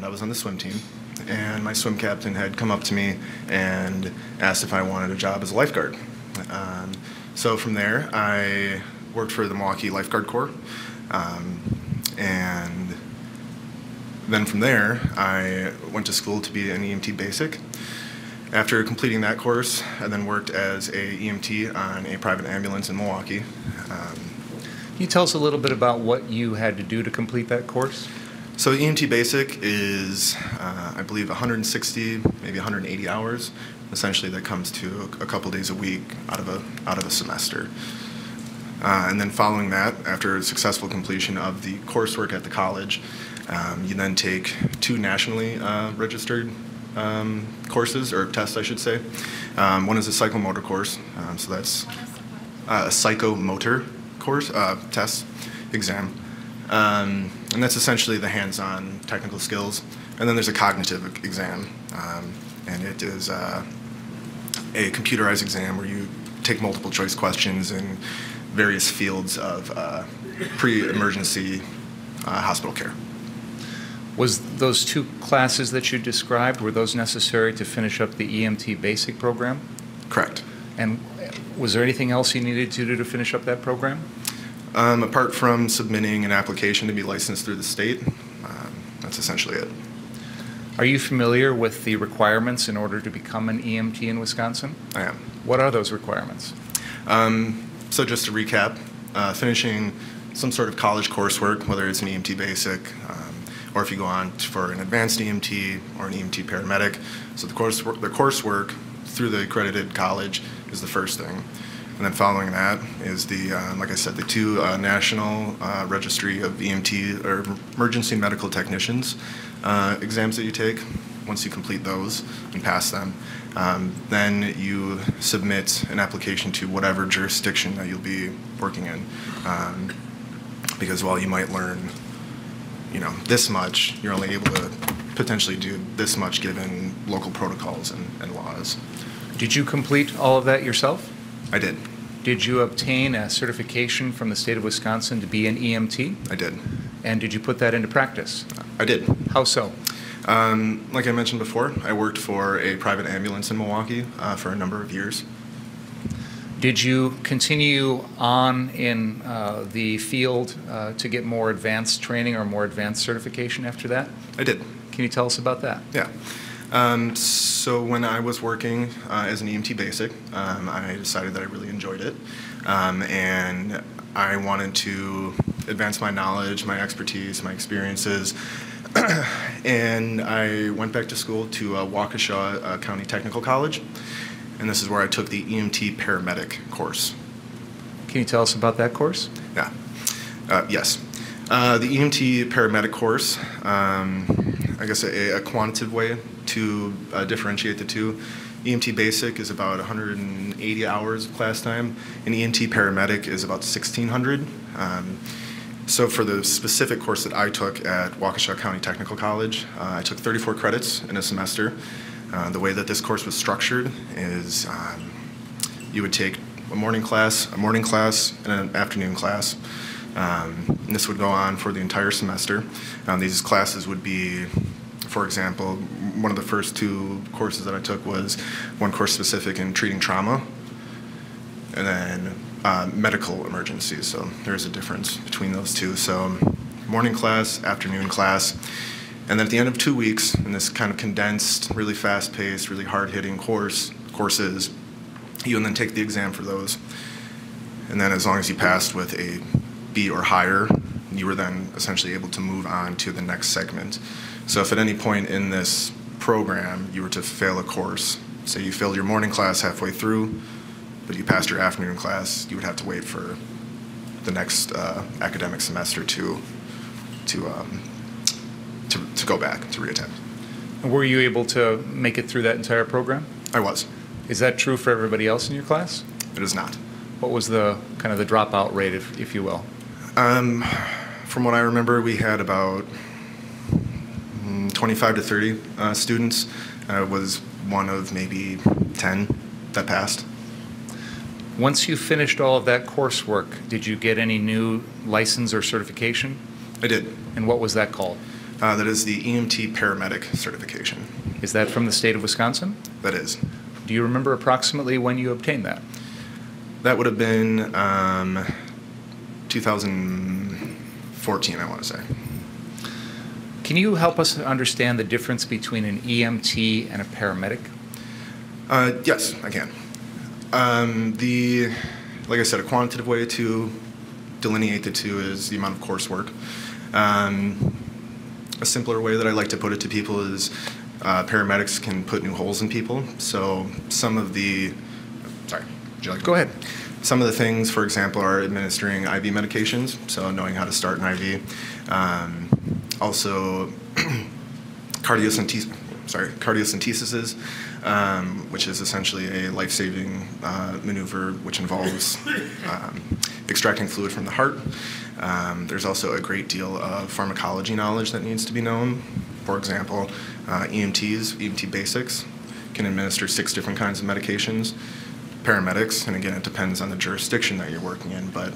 and I was on the swim team. And my swim captain had come up to me and asked if I wanted a job as a lifeguard. So from there, I worked for the Milwaukee Lifeguard Corps. And then from there, I went to school to be an EMT basic. After completing that course, I then worked as an EMT on a private ambulance in Milwaukee. Can you tell us a little bit about what you had to do to complete that course? So EMT Basic is, I believe, 160, maybe 180 hours. Essentially, that comes to a couple days a week out of a semester. And then following that, after a successful completion of the coursework at the college, you then take two nationally registered courses, or tests, I should say. One is a psychomotor course, so that's a psychomotor course, test, exam. And that's essentially the hands-on technical skills. And then there's a cognitive exam, and it is a computerized exam where you take multiple choice questions in various fields of pre-emergency hospital care. Was those two classes that you described, were those necessary to finish up the EMT basic program? Correct. And was there anything else you needed to do to finish up that program? Apart from submitting an application to be licensed through the state, that's essentially it. Are you familiar with the requirements in order to become an EMT in Wisconsin? I am. What are those requirements? So just to recap, finishing some sort of college coursework, whether it's an EMT basic, or if you go on for an advanced EMT or an EMT paramedic. So the coursework through the accredited college is the first thing. And then following that is the, like I said, the two national registry of EMT or emergency medical technicians exams that you take. Once you complete those and pass them, then you submit an application to whatever jurisdiction that you'll be working in. Because while you might learn, you know, this much, you're only able to potentially do this much given local protocols and laws. Did you complete all of that yourself? I did. Did you obtain a certification from the state of Wisconsin to be an EMT? I did. And did you put that into practice? I did. How so? Like I mentioned before, I worked for a private ambulance in Milwaukee for a number of years. Did you continue on in the field to get more advanced training or more advanced certification after that? I did. Can you tell us about that? Yeah. So when I was working as an EMT basic, I decided that I really enjoyed it, and I wanted to advance my knowledge, my expertise, my experiences, and I went back to school to Waukesha County Technical College, and this is where I took the EMT paramedic course. Can you tell us about that course? Yeah. Yes. The EMT paramedic course, I guess a quantitative way to differentiate the two. EMT basic is about 180 hours of class time, and EMT paramedic is about 1,600. So for the specific course that I took at Waukesha County Technical College, I took 34 credits in a semester. The way that this course was structured is you would take a morning class, and an afternoon class. And this would go on for the entire semester. These classes would be, for example, one of the first two courses that I took was one course specific in treating trauma, and then medical emergencies. So there's a difference between those two. So morning class, afternoon class, and then at the end of 2 weeks, in this kind of condensed, really fast-paced, really hard-hitting courses, you then take the exam for those. And then as long as you passed with a B or higher, you were then essentially able to move on to the next segment. So if at any point in this program you were to fail a course, say you failed your morning class halfway through, but you passed your afternoon class, you would have to wait for the next academic semester to go back, to reattempt. Were you able to make it through that entire program? I was. Is that true for everybody else in your class? It is not. What was the kind of the dropout rate, if you will? From what I remember, we had about 25 to 30 students. I was one of maybe 10 that passed. Once you finished all of that coursework, did you get any new license or certification? I did. And what was that called? That is the EMT paramedic certification. Is that from the state of Wisconsin? That is. Do you remember approximately when you obtained that? That would have been 2014, I want to say. Can you help us understand the difference between an EMT and a paramedic? Yes, I can. Like I said, a quantitative way to delineate the two is the amount of coursework. A simpler way that I like to put it to people is paramedics can put new holes in people. So some of the, sorry, would you like to go ahead? Some of the things, for example, are administering IV medications, so knowing how to start an IV. Also, cardiocentesis, which is essentially a life-saving maneuver, which involves extracting fluid from the heart. There's also a great deal of pharmacology knowledge that needs to be known. For example, EMT basics, can administer 6 different kinds of medications. Paramedics, and again, it depends on the jurisdiction that you're working in, but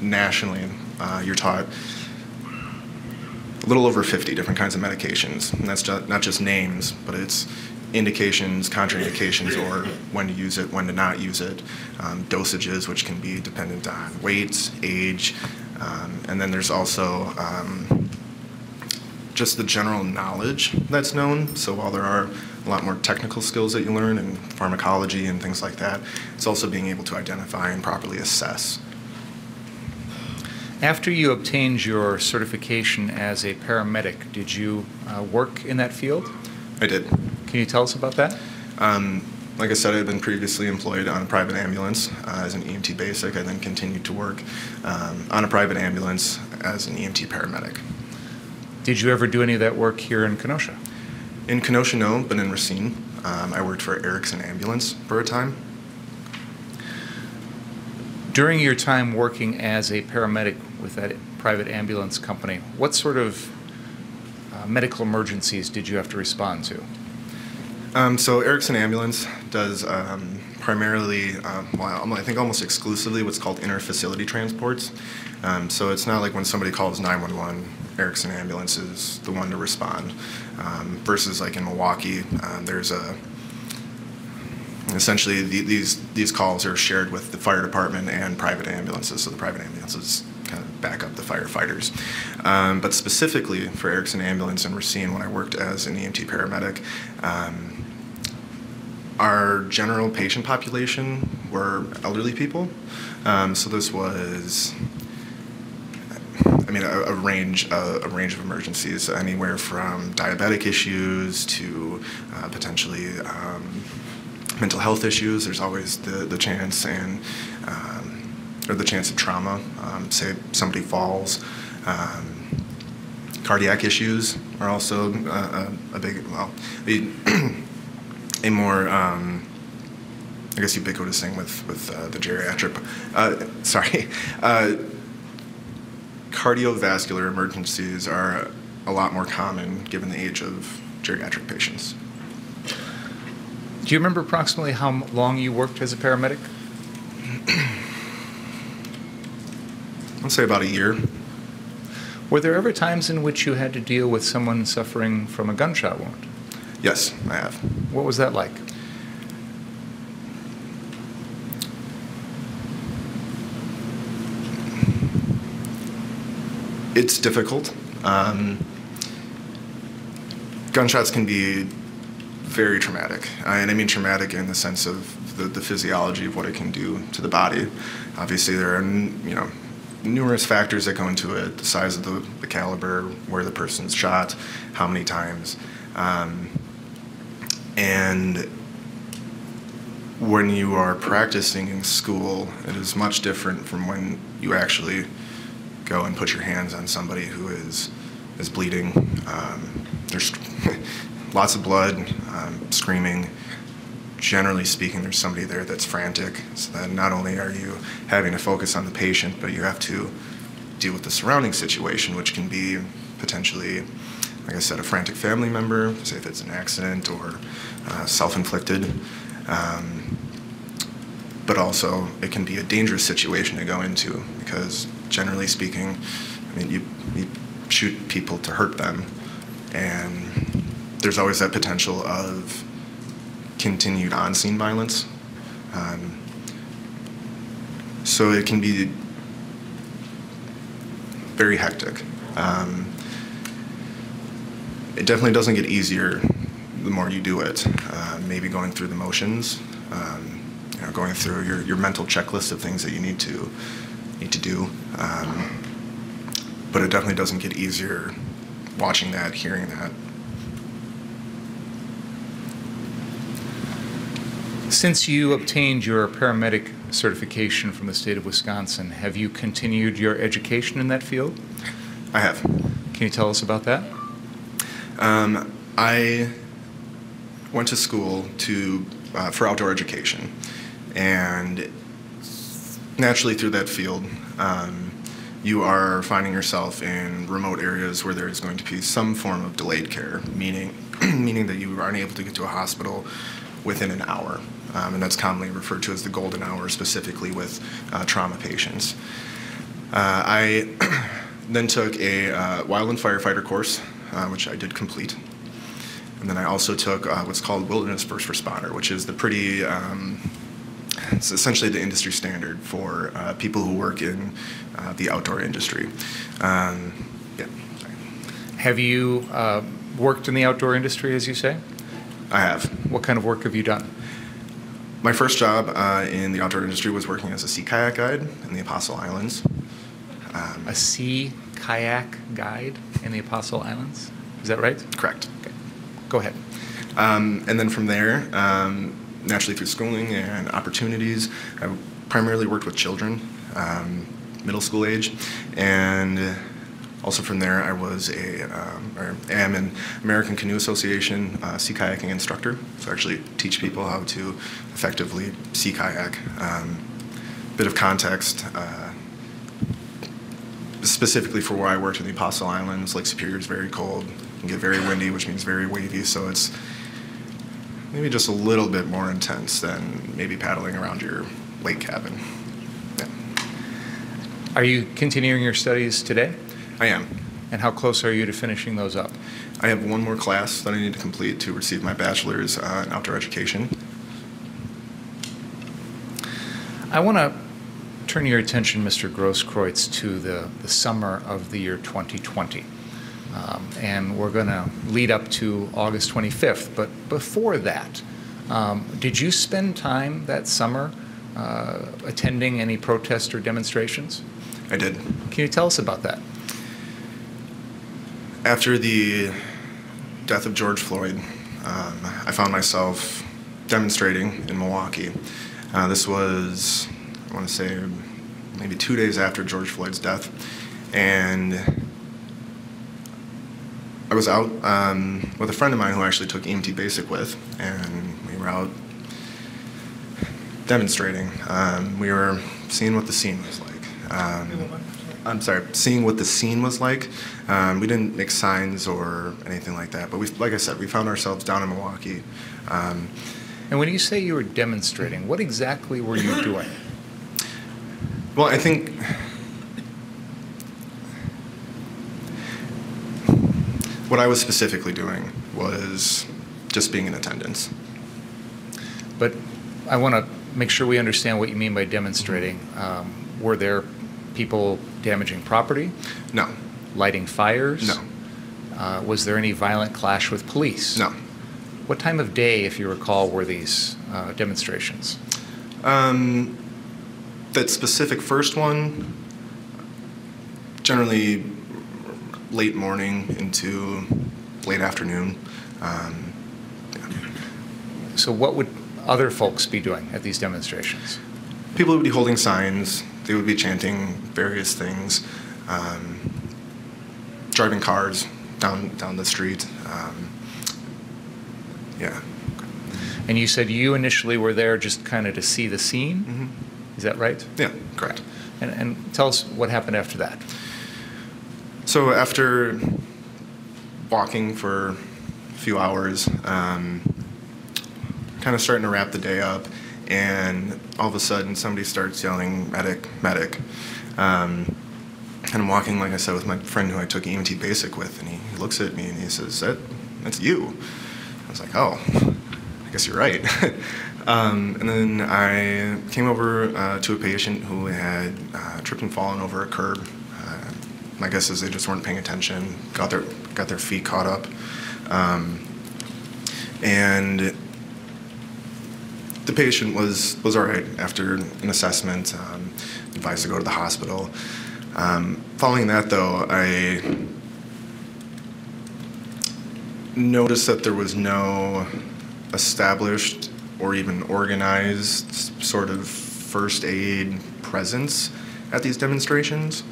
nationally, you're taught a little over 50 different kinds of medications. And that's not just names, but it's indications, contraindications, or when to use it, when to not use it, dosages, which can be dependent on weights, age, and then there's also just the general knowledge that's known. So while there are a lot more technical skills that you learn in pharmacology and things like that, it's also being able to identify and properly assess. After you obtained your certification as a paramedic, did you work in that field? I did. Can you tell us about that? Like I said, I had been previously employed on a private ambulance as an EMT basic. I then continued to work on a private ambulance as an EMT paramedic. Did you ever do any of that work here in Kenosha? In Kenosha, no, but in Racine. I worked for Erickson Ambulance for a time. During your time working as a paramedic with that private ambulance company, what sort of medical emergencies did you have to respond to? So Erickson Ambulance does primarily, well, I think almost exclusively what's called inter-facility transports. So it's not like when somebody calls 911, Erickson Ambulance is the one to respond. Versus like in Milwaukee, there's a, essentially these calls are shared with the fire department and private ambulances, so the private ambulances kind of back up the firefighters. But specifically for Erickson Ambulance in Racine, when I worked as an EMT paramedic, our general patient population were elderly people. So this was, I mean, a range of emergencies, anywhere from diabetic issues to potentially mental health issues. There's always the chance and or the chance of trauma. Say somebody falls. Cardiac issues are also a big, well, a more, I guess, ubiquitous thing with the geriatric. Sorry. Cardiovascular emergencies are a lot more common given the age of geriatric patients. Do you remember approximately how long you worked as a paramedic? I'd say about a year. Were there ever times in which you had to deal with someone suffering from a gunshot wound? Yes, I have. What was that like? It's difficult. Gunshots can be very traumatic, and I mean traumatic in the sense of the physiology of what it can do to the body. Obviously, there are numerous factors that go into it: the size of the caliber, where the person's shot, how many times, and when you are practicing in school, it is much different from when you actually go and put your hands on somebody who is bleeding. There's lots of blood, screaming. Generally speaking, there's somebody there that's frantic. So that not only are you having to focus on the patient, but you have to deal with the surrounding situation, which can be potentially, like I said, a frantic family member, say if it's an accident or self-inflicted. But also, it can be a dangerous situation to go into because generally speaking, I mean, you shoot people to hurt them. and there's always that potential of continued on-scene violence. So it can be very hectic. It definitely doesn't get easier the more you do it. Maybe going through the motions, you know, going through your mental checklist of things that you need to do. But it definitely doesn't get easier watching that, hearing that. Since you obtained your paramedic certification from the state of Wisconsin, have you continued your education in that field? I have. Can you tell us about that? I went to school for outdoor education, and naturally through that field, you are finding yourself in remote areas where there is going to be some form of delayed care, meaning that you aren't able to get to a hospital within an hour. And that's commonly referred to as the golden hour, specifically with trauma patients. I then took a wildland firefighter course, which I did complete. And then I also took what's called wilderness first responder, which is the pretty, it's essentially the industry standard for people who work in the outdoor industry. Yeah. Sorry. Have you worked in the outdoor industry, as you say? I have. What kind of work have you done? My first job in the outdoor industry was working as a sea kayak guide in the Apostle Islands. A sea kayak guide in the Apostle Islands? Is that right? Correct. Okay. Go ahead. And then from there, naturally through schooling and opportunities, I primarily worked with children, middle school age, and also from there I was am an American Canoe Association sea kayaking instructor, so I actually teach people how to effectively sea kayak. Bit of context, specifically for where I worked in the Apostle Islands, Lake Superior is very cold, can get very windy, which means very wavy, so it's maybe just a little bit more intense than maybe paddling around your lake cabin. Yeah. Are you continuing your studies today? I am. And how close are you to finishing those up? I have one more class that I need to complete to receive my bachelor's in outdoor education. I want to turn your attention, Mr. Grosskreutz, to the summer of the year 2020. And we're going to lead up to August 25th. But before that, did you spend time that summer attending any protests or demonstrations? I did. Can you tell us about that? After the death of George Floyd, I found myself demonstrating in Milwaukee. This was, I want to say, maybe 2 days after George Floyd's death. And I was out with a friend of mine who I actually took EMT Basic with, and we were out demonstrating. We were seeing what the scene was like. I'm sorry, seeing what the scene was like. We didn't make signs or anything like that, but we, like I said, we found ourselves down in Milwaukee. And when you say you were demonstrating, what exactly were you doing? Well, I think what I was specifically doing was just being in attendance. But I want to make sure we understand what you mean by demonstrating. Were there people damaging property? No. Lighting fires? No. Was there any violent clash with police? No. What time of day, if you recall, were these demonstrations? That specific first one, generally late morning into late afternoon. Yeah. So what would other folks be doing at these demonstrations? People would be holding signs. They would be chanting various things, driving cars down the street. Yeah. And you said you initially were there just kind of to see the scene? Mm-hmm. Is that right? Yeah, correct. And tell us what happened after that. So after walking for a few hours, kind of starting to wrap the day up, and all of a sudden somebody starts yelling, medic, medic. And I'm walking, like I said, with my friend who I took EMT basic with, and he looks at me and he says, that's you. I was like, oh, I guess you're right. And then I came over to a patient who had tripped and fallen over a curb. My guess is they just weren't paying attention, got their feet caught up. And the patient was all right after an assessment, advised to go to the hospital. Following that, though, I noticed that there was no established or even organized sort of first aid presence at these demonstrations.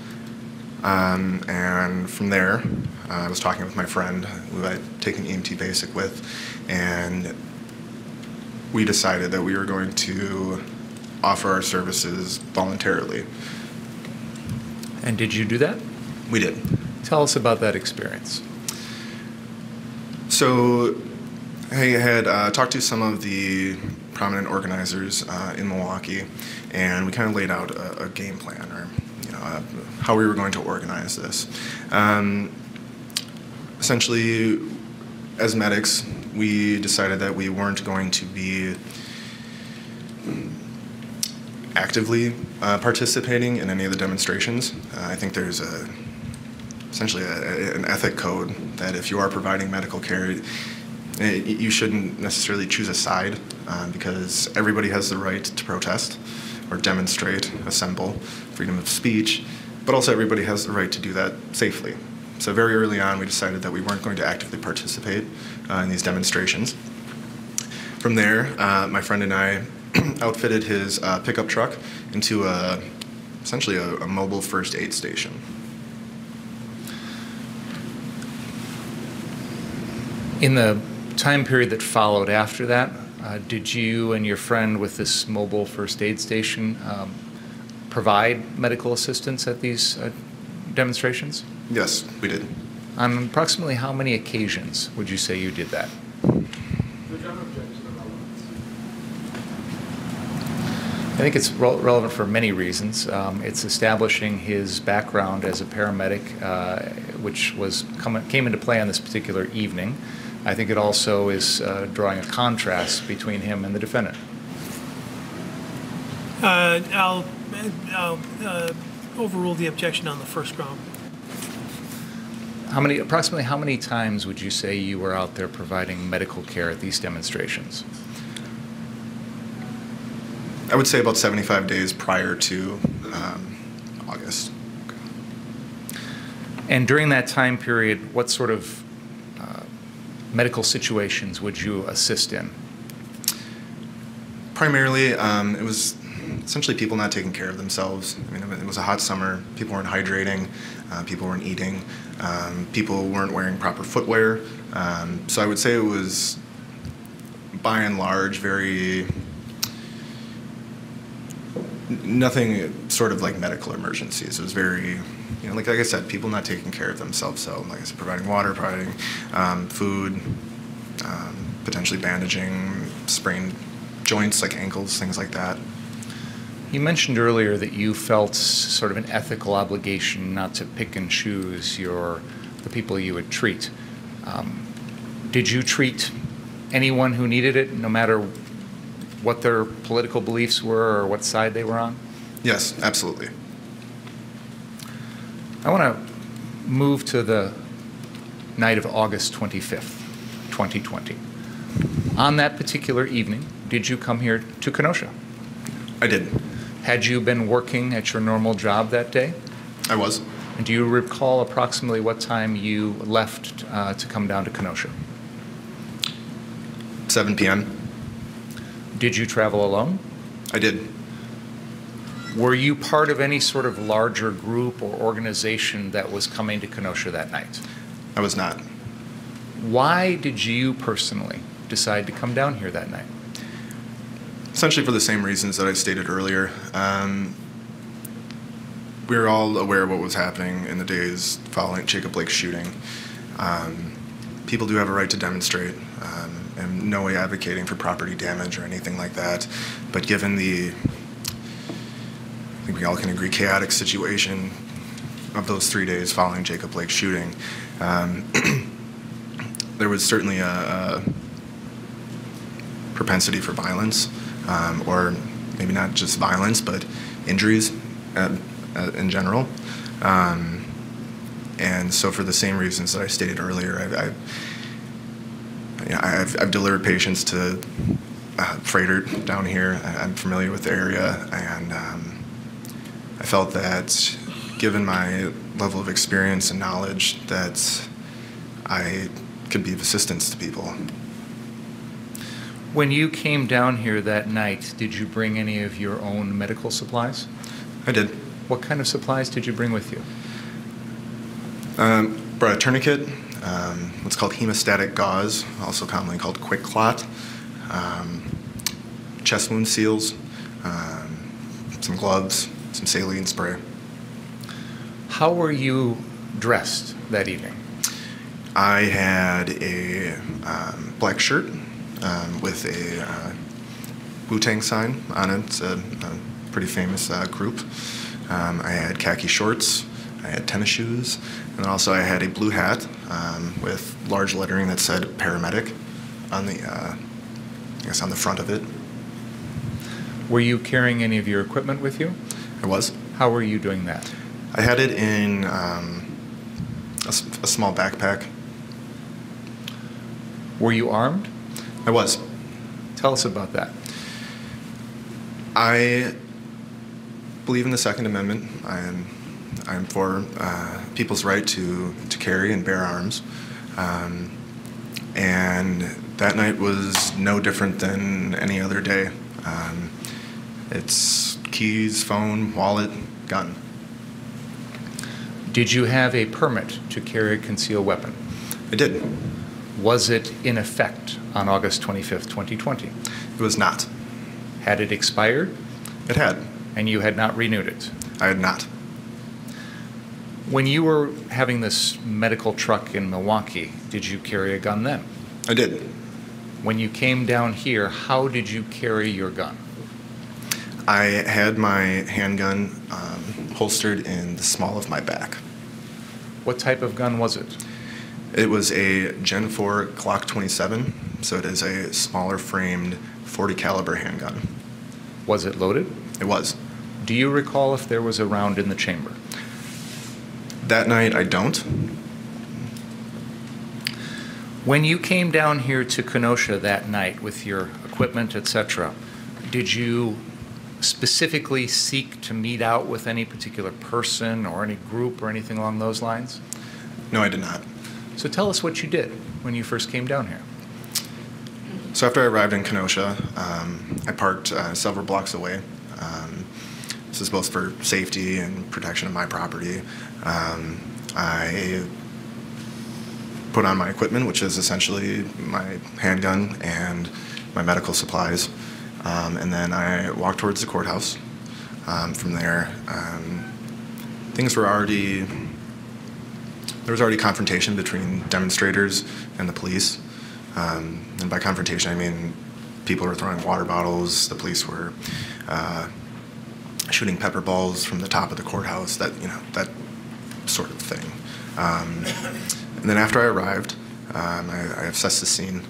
And from there, I was talking with my friend who I'd taken EMT basic with, and we decided that we were going to offer our services voluntarily. And did you do that? We did. Tell us about that experience. So I had talked to some of the prominent organizers in Milwaukee, and we kind of laid out a game plan, or how we were going to organize this. Essentially, as medics, we decided that we weren't going to be actively participating in any of the demonstrations. I think there's essentially an ethic code that if you are providing medical care, you shouldn't necessarily choose a side because everybody has the right to protest or demonstrate, assemble, freedom of speech, but also everybody has the right to do that safely. So very early on, we decided that we weren't going to actively participate in these demonstrations. From there, my friend and I outfitted his pickup truck into essentially a mobile first aid station. In the time period that followed after that, did you and your friend with this mobile first aid station provide medical assistance at these demonstrations? Yes, we did. On approximately how many occasions would you say you did that? I think it's relevant for many reasons. It's establishing his background as a paramedic, which came into play on this particular evening. I think it also is drawing a contrast between him and the defendant. I'll overrule the objection on the first ground. Approximately how many times would you say you were out there providing medical care at these demonstrations? I would say about 75 days prior to August. Okay. And during that time period, what sort of medical situations would you assist in? Primarily, it was essentially people not taking care of themselves. I mean, it was a hot summer. People weren't hydrating. People weren't eating. People weren't wearing proper footwear. So I would say it was, by and large, very nothing sort of like medical emergencies. It was very, like I said, people not taking care of themselves. So, like I said, providing water, providing food, potentially bandaging sprained joints like ankles, things like that. You mentioned earlier that you felt sort of an ethical obligation not to pick and choose the people you would treat. Did you treat anyone who needed it, no matter what their political beliefs were or what side they were on? Yes, absolutely. I want to move to the night of August 25th, 2020. On that particular evening, did you come here to Kenosha? I did. Had you been working at your normal job that day? I was. And do you recall approximately what time you left to come down to Kenosha? 7 p.m. Did you travel alone? I did. Were you part of any sort of larger group or organization that was coming to Kenosha that night? I was not. Why did you personally decide to come down here that night? Essentially for the same reasons that I stated earlier. We were all aware of what was happening in the days following Jacob Blake's shooting. People do have a right to demonstrate. I'm in no way advocating for property damage or anything like that, but given the, I think we all can agree, chaotic situation of those 3 days following Jacob Blake's shooting, there was certainly a propensity for violence, or maybe not just violence, but injuries in general. And so for the same reasons that I stated earlier, I've delivered patients to freighter down here. I'm familiar with the area, and I felt that given my level of experience and knowledge that I could be of assistance to people. When you came down here that night, did you bring any of your own medical supplies? I did. What kind of supplies did you bring with you? Brought a tourniquet, what's called hemostatic gauze, also commonly called quick clot, chest wound seals, some gloves, some saline spray. How were you dressed that evening? I had a black shirt with a Wu-Tang sign on it. It's a pretty famous group. I had khaki shorts. I had tennis shoes, and then also I had a blue hat with large lettering that said paramedic on the, I guess, on the front of it. Were you carrying any of your equipment with you? I was. How were you doing that? I had it in a small backpack. Were you armed? I was. Tell us about that. I believe in the Second Amendment. I'm for people's right to carry and bear arms, and that night was no different than any other day. It's keys, phone, wallet, gun. Did you have a permit to carry a concealed weapon? I did. Was it in effect on August 25th, 2020? It was not. Had it expired? It had. And you had not renewed it? I had not. When you were having this medical truck in Milwaukee, did you carry a gun then? I did. When you came down here, how did you carry your gun? I had my handgun holstered in the small of my back. What type of gun was it? It was a Gen 4 Glock 27, so it is a smaller framed 40 caliber handgun. Was it loaded? It was. Do you recall if there was a round in the chamber? That night, I don't. When you came down here to Kenosha that night with your equipment, etc., did you specifically seek to meet out with any particular person or any group or anything along those lines? No, I did not. So tell us what you did when you first came down here. So after I arrived in Kenosha, I parked several blocks away. This is both for safety and protection of my property. I put on my equipment, which is essentially my handgun and my medical supplies, and then I walked towards the courthouse. From there, things were already, there was already confrontation between demonstrators and the police, and by confrontation I mean people were throwing water bottles, the police were shooting pepper balls from the top of the courthouse, that, you know, that sort of thing. And then after I arrived, I assessed the scene,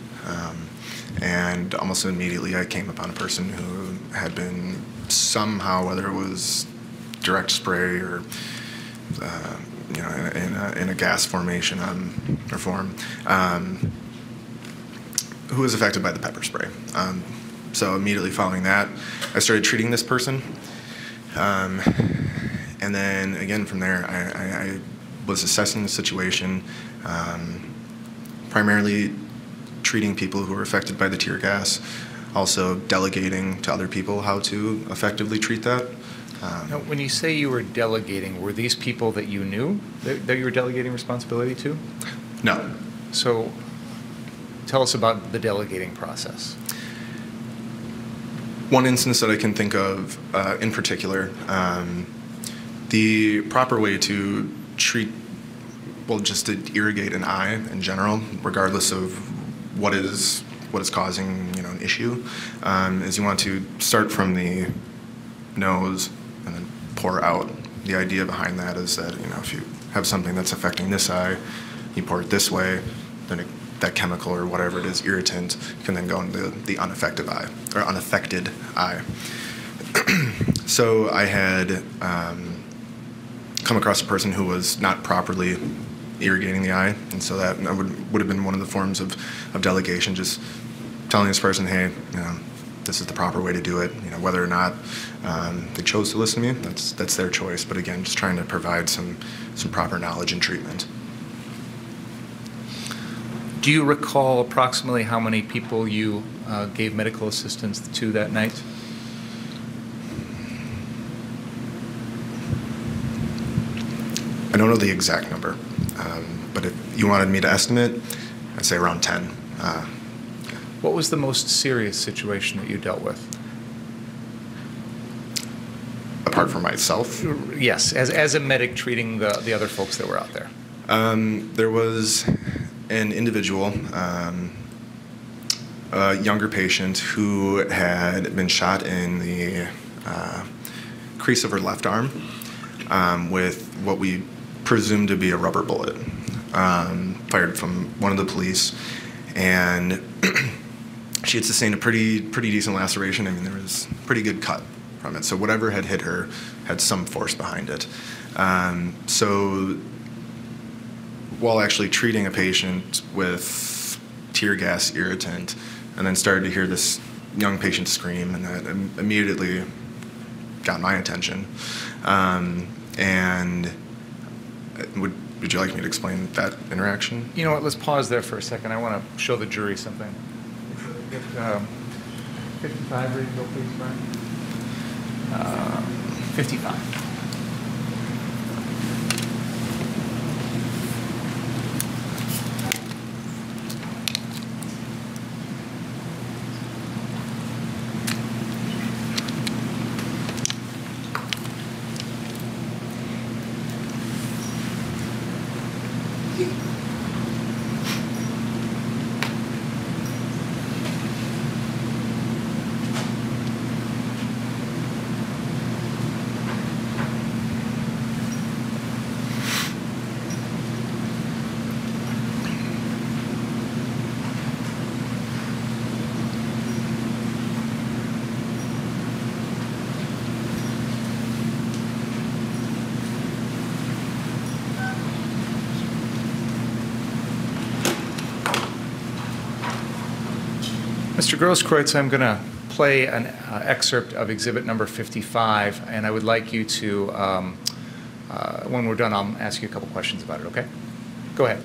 and almost immediately I came upon a person who had been somehow, whether it was direct spray or you know, in a gas formation or form, who was affected by the pepper spray. So immediately following that, I started treating this person. And then again from there, I was assessing the situation, primarily treating people who were affected by the tear gas, also delegating to other people how to effectively treat that. Now, when you say you were delegating, were these people that you knew that you were delegating responsibility to? No. So tell us about the delegating process. One instance that I can think of in particular, the proper way to treat, well, just to irrigate an eye in general, regardless of what is causing, you know, an issue, is you want to start from the nose and then pour out the idea behind that is that, you know, if you have something that's affecting this eye, you pour it this way, then it, that chemical or whatever it is, irritant, can then go into the unaffected eye. So I had come across a person who was not properly irrigating the eye, and so that would have been one of the forms of delegation, just telling this person, hey, you know, this is the proper way to do it. You know, whether or not they chose to listen to me, that's their choice. But again, just trying to provide some proper knowledge and treatment. Do you recall approximately how many people you gave medical assistance to that night? I don't know the exact number, but if you wanted me to estimate, I'd say around 10. What was the most serious situation that you dealt with? Apart from myself? Yes, as a medic treating the other folks that were out there. There was an individual, a younger patient who had been shot in the crease of her left arm with what we presumed to be a rubber bullet fired from one of the police, and she had sustained a pretty decent laceration. I mean, there was a pretty good cut from it, so whatever had hit her had some force behind it. So while actually treating a patient with tear gas irritant, and then started to hear this young patient scream, and that immediately got my attention. And would you like me to explain that interaction? You know what, let's pause there for a second. I want to show the jury something. 55, read the bill, please, Brian. 55. Mr. Grosskreutz, I'm going to play an excerpt of exhibit number 55, and I would like you to, when we're done, I'll ask you a couple questions about it, okay? Go ahead.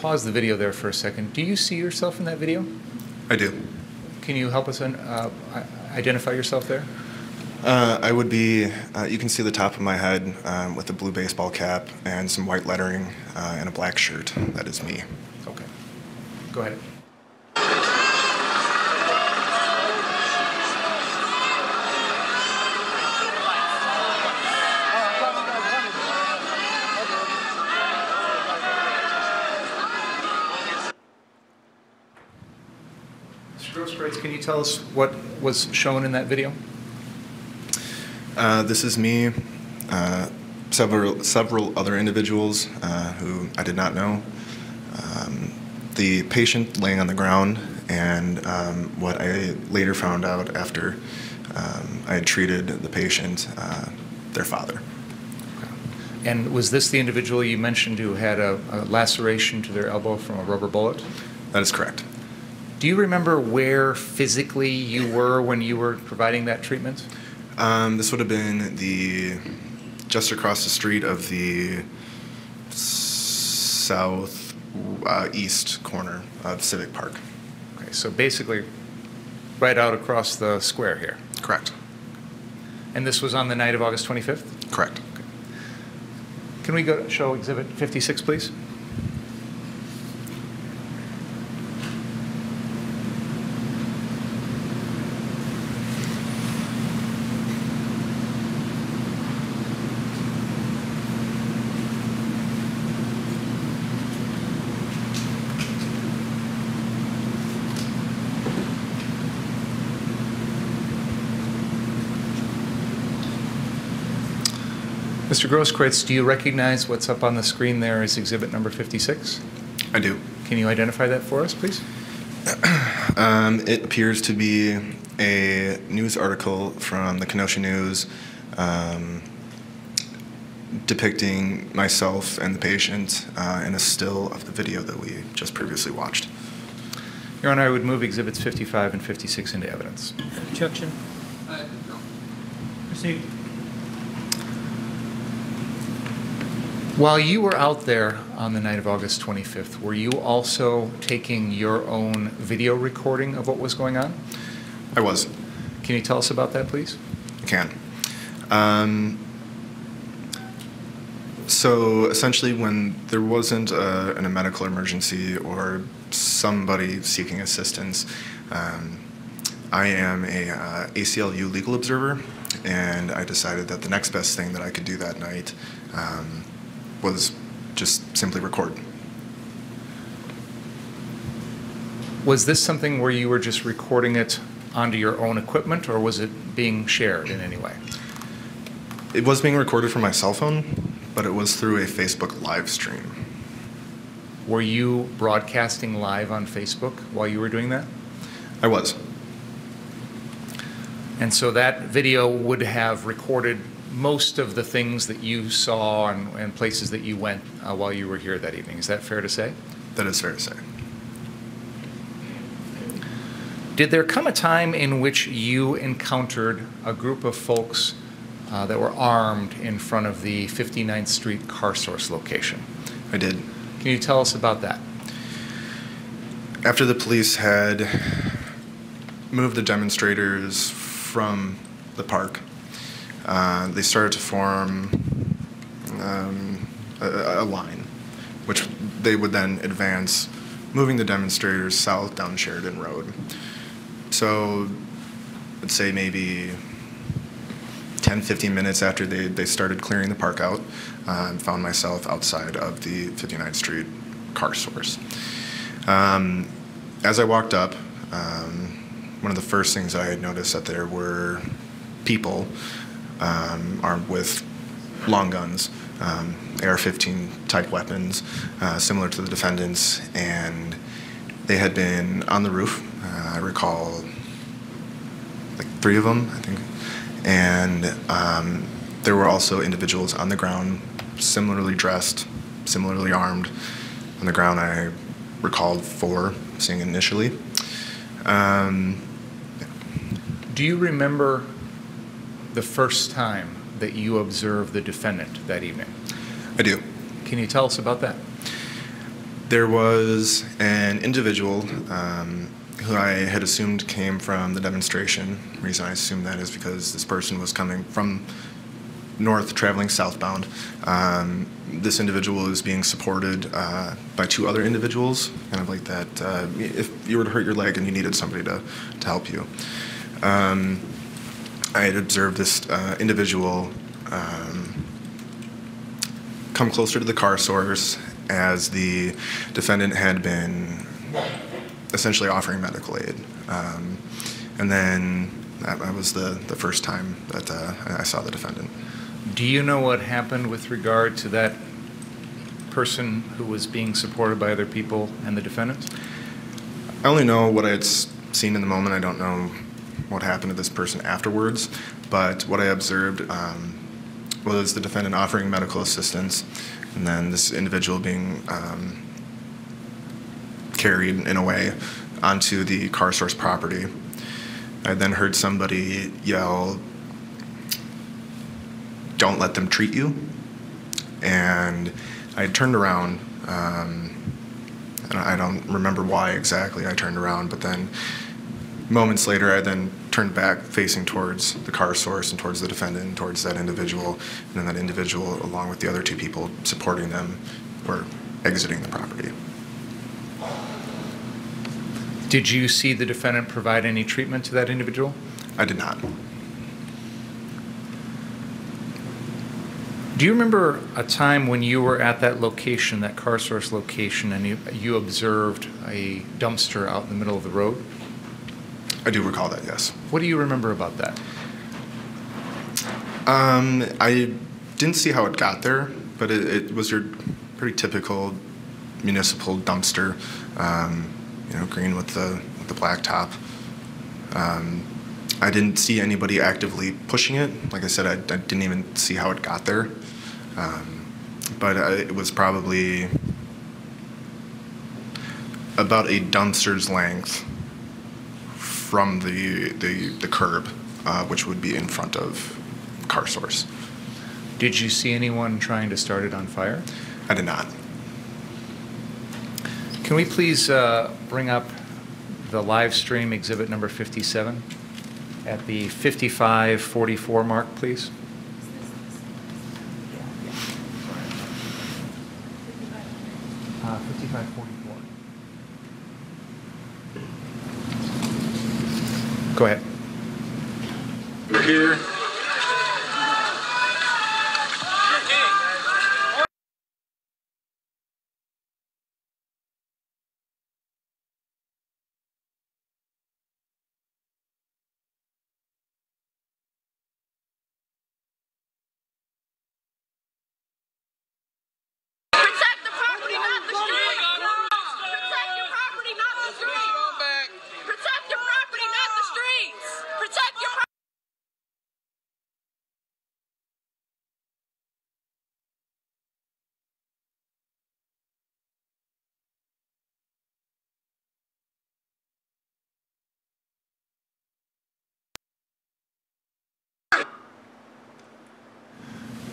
Pause the video there for a second. Do you see yourself in that video? I do. Can you help us identify yourself there? I would be, you can see the top of my head with a blue baseball cap and some white lettering and a black shirt. That is me. Okay. Go ahead. Can you tell us what was shown in that video? This is me, several other individuals who I did not know, the patient laying on the ground, and what I later found out after I had treated the patient, their father. Okay. And was this the individual you mentioned who had a laceration to their elbow from a rubber bullet? That is correct. Do you remember where physically you were when you were providing that treatment? This would have been just across the street of the southeast corner of Civic Park. Okay, so basically right out across the square here. Correct. And this was on the night of August 25th? Correct. Okay. Can we go show exhibit 56, please? Mr. Grosskreutz, do you recognize what's up on the screen there as exhibit number 56? I do. Can you identify that for us, please? It appears to be a news article from the Kenosha News depicting myself and the patient in a still of the video that we just previously watched. Your Honor, I would move exhibits 55 and 56 into evidence. Objection. No. Proceed. While you were out there on the night of August 25th, were you also taking your own video recording of what was going on? I was. Can you tell us about that, please? I can. So essentially, when there wasn't a medical emergency or somebody seeking assistance, I am a ACLU legal observer, and I decided that the next best thing that I could do that night was just simply record. Was this something where you were just recording it onto your own equipment, or was it being shared in any way? It was being recorded from my cell phone, but it was through a Facebook live stream. Were you broadcasting live on Facebook while you were doing that? I was. And so that video would have recorded most of the things that you saw and places that you went while you were here that evening. Is that fair to say? That is fair to say. Did there come a time in which you encountered a group of folks that were armed in front of the 59th Street CarSource location? I did. Can you tell us about that? After the police had moved the demonstrators from the park, they started to form a line, which they would then advance, moving the demonstrators south down Sheridan Road. So let's say maybe 10, 15 minutes after they started clearing the park out, found myself outside of the 59th Street CarSource. As I walked up, one of the first things I had noticed that there were people armed with long guns, AR-15 type weapons, similar to the defendants, and they had been on the roof. I recall like 3 of them, I think, and there were also individuals on the ground, similarly dressed, similarly armed. On the ground, I recalled 4 seeing initially. Do you remember the first time that you observed the defendant that evening? I do. Can you tell us about that? There was an individual who I had assumed came from the demonstration. The reason I assumed that is because this person was coming from north, traveling southbound. This individual is being supported by 2 other individuals, kind of like that. If you were to hurt your leg and you needed somebody to help you. I had observed this individual come closer to the CarSource as the defendant had been essentially offering medical aid. And then that was the first time that I saw the defendant. Do you know what happened with regard to that person who was being supported by other people and the defendant? I only know what I had seen in the moment. I don't know what happened to this person afterwards, but what I observed was the defendant offering medical assistance and then this individual being carried in a way onto the CarSource property. I then heard somebody yell, "Don't let them treat you." And I turned around, and I don't remember why exactly I turned around, but then moments later, I then turned back facing towards the CarSource and towards the defendant and towards that individual, and then that individual, along with the other 2 people supporting them, were exiting the property. Did you see the defendant provide any treatment to that individual? I did not. Do you remember a time when you were at that location, that CarSource location, and you observed a dumpster out in the middle of the road? I do recall that, yes. What do you remember about that? I Didn't see how it got there, but it was your pretty typical municipal dumpster, green with the black top. I didn't see anybody actively pushing it. Like I said, I didn't even see how it got there. But it was probably about a dumpster's length from the curb, which would be in front of CarSource. Did you see anyone trying to start it on fire? I did not. Can we please bring up the live stream exhibit number 57 at the 55:44 mark, please? Go ahead. We're here.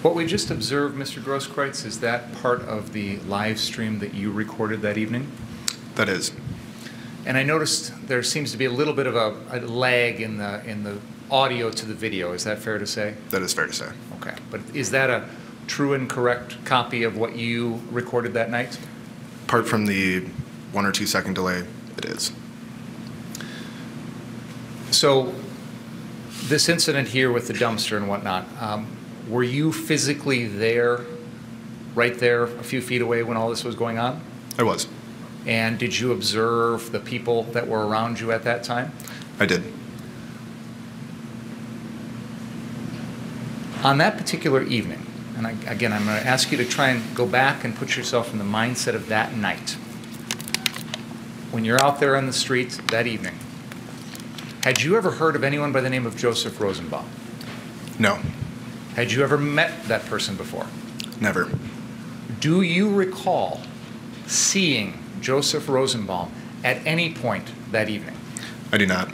What we just observed, Mr. Grosskreutz, is that part of the live stream that you recorded that evening? That is. And I noticed there seems to be a little bit of a lag in the audio to the video. Is that fair to say? That is fair to say. Okay. But is that a true and correct copy of what you recorded that night? Apart from the 1 or 2 second delay, it is. So this incident here with the dumpster and whatnot, were you physically there, right there, a few feet away when all this was going on? I was. And did you observe the people that were around you at that time? I did. On that particular evening, and again, I'm going to ask you to try and go back and put yourself in the mindset of that night. When you're out there on the streets that evening, had you ever heard of anyone by the name of Joseph Rosenbaum? No. Had you ever met that person before? Never. Do you recall seeing Joseph Rosenbaum at any point that evening? I do not.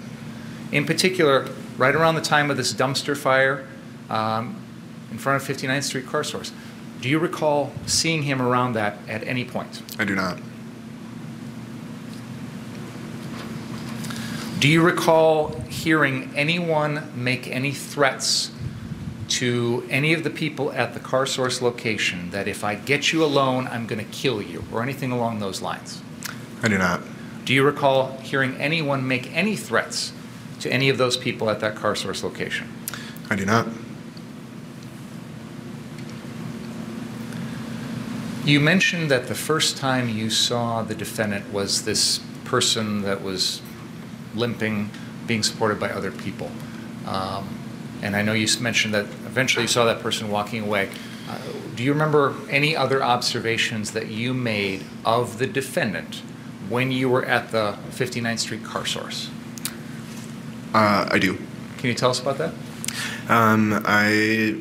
In particular, right around the time of this dumpster fire in front of 59th Street CarSource, do you recall seeing him around that at any point? I do not. Do you recall hearing anyone make any threats to any of the people at the CarSource location that if I get you alone, I'm going to kill you, or anything along those lines? I do not. Do you recall hearing anyone make any threats to any of those people at that CarSource location? I do not. You mentioned that the first time you saw the defendant was this person that was limping, being supported by other people. And I know you mentioned that eventually you saw that person walking away. Do you remember any other observations that you made of the defendant when you were at the 59th Street CarSource? I do. Can you tell us about that? I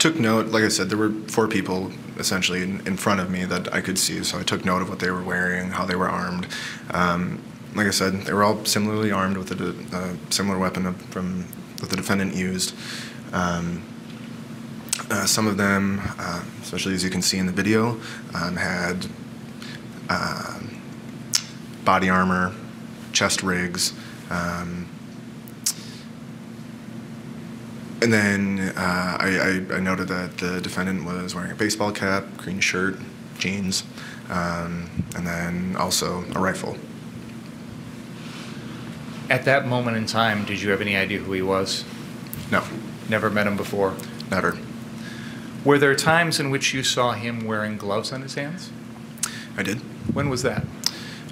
took note, like I said, there were four people essentially in front of me that I could see, so I took note of what they were wearing, how they were armed. Like I said, they were all similarly armed with a similar weapon that the defendant used. Some of them, especially as you can see in the video, had body armor, chest rigs, and then I noted that the defendant was wearing a baseball cap, green shirt, jeans, and then also a rifle. At that moment in time, did you have any idea who he was? No. Never met him before? Never. Were there times in which you saw him wearing gloves on his hands? I did. When was that?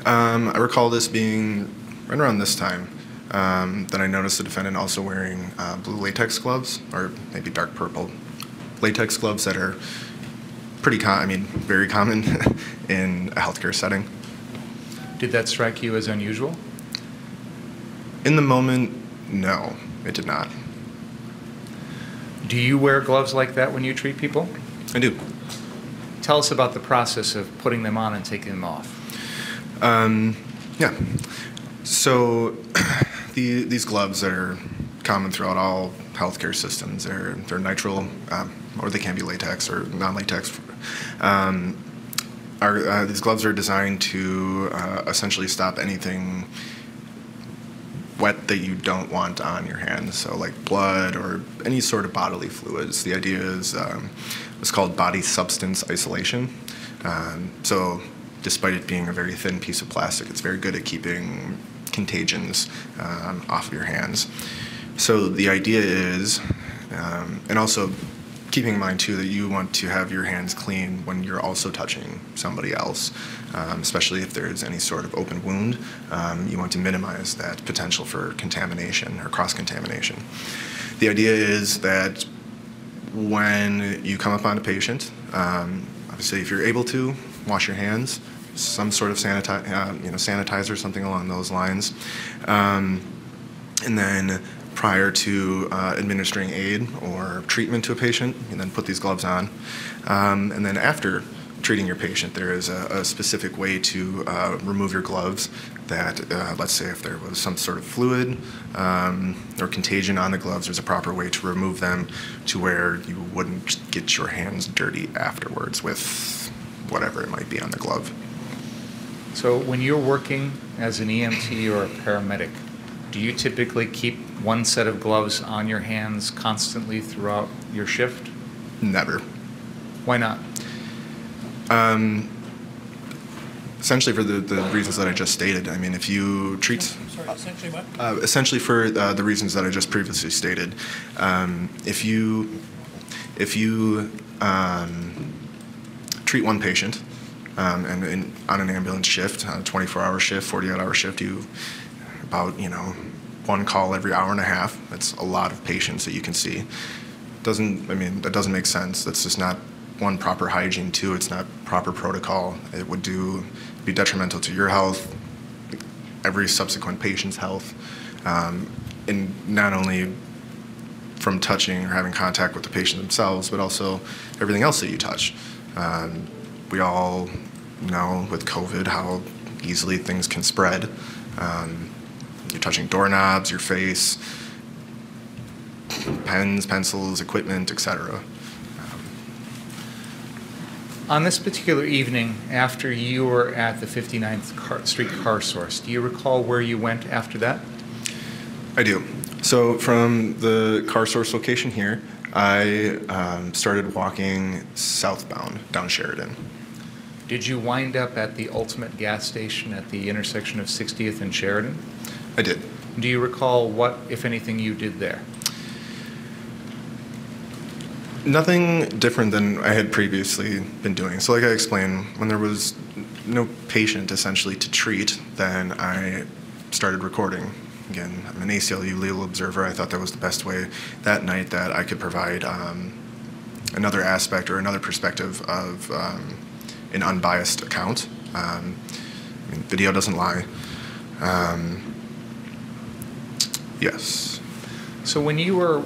I recall this being right around this time. Then I noticed the defendant also wearing blue latex gloves, or maybe dark purple latex gloves that are pretty very common in a healthcare setting. Did that strike you as unusual? In the moment, no, it did not. Do you wear gloves like that when you treat people? I do. Tell us about the process of putting them on and taking them off. Yeah. So these gloves that are common throughout all healthcare systems, they're nitrile, or they can be latex or non-latex. These gloves are designed to essentially stop anything wet that you don't want on your hands, so like blood or any sort of bodily fluids. The idea is it's called body substance isolation. So despite it being a very thin piece of plastic, it's very good at keeping contagions off of your hands. So the idea is, and also keeping in mind too that you want to have your hands clean when you're also touching somebody else, especially if there is any sort of open wound. You want to minimize that potential for contamination or cross-contamination. The idea is that when you come upon a patient, obviously if you're able to, wash your hands, some sort of sanitizer, something along those lines. And then prior to administering aid or treatment to a patient, and then put these gloves on. And then after treating your patient, there is a specific way to remove your gloves that, let's say if there was some sort of fluid or contagion on the gloves, there's a proper way to remove them to where you wouldn't get your hands dirty afterwards with whatever it might be on the glove. So when you're working as an EMT or a paramedic, do you typically keep one set of gloves on your hands constantly throughout your shift? Never. Why not? Essentially for the reasons that I just stated. I mean, if you treat... Sorry, essentially what? Essentially for the reasons that I just previously stated. If you treat one patient, and on an ambulance shift, on a 24-hour shift, 48-hour shift, you about, one call every hour and a half. That's a lot of patients that you can see. That doesn't make sense. That's just not one, proper hygiene. Two, it's not proper protocol. It would be detrimental to your health, every subsequent patient's health, and not only from touching or having contact with the patient themselves, but also everything else that you touch. We all know with COVID how easily things can spread. You're touching doorknobs, your face, pens, pencils, equipment, etc. On this particular evening, after you were at the 59th Street CarSource, do you recall where you went after that? I do. So from the CarSource location here, I started walking southbound down Sheridan. Did you wind up at the Ultimate Gas Station at the intersection of 60th and Sheridan? I did. Do you recall what, if anything, you did there? Nothing different than I had previously been doing. So like I explained, when there was no patient essentially to treat, then I started recording. Again, I'm an ACLU legal observer. I thought that was the best way that night that I could provide another aspect or another perspective of an unbiased account. I mean, video doesn't lie. Yes. So when you were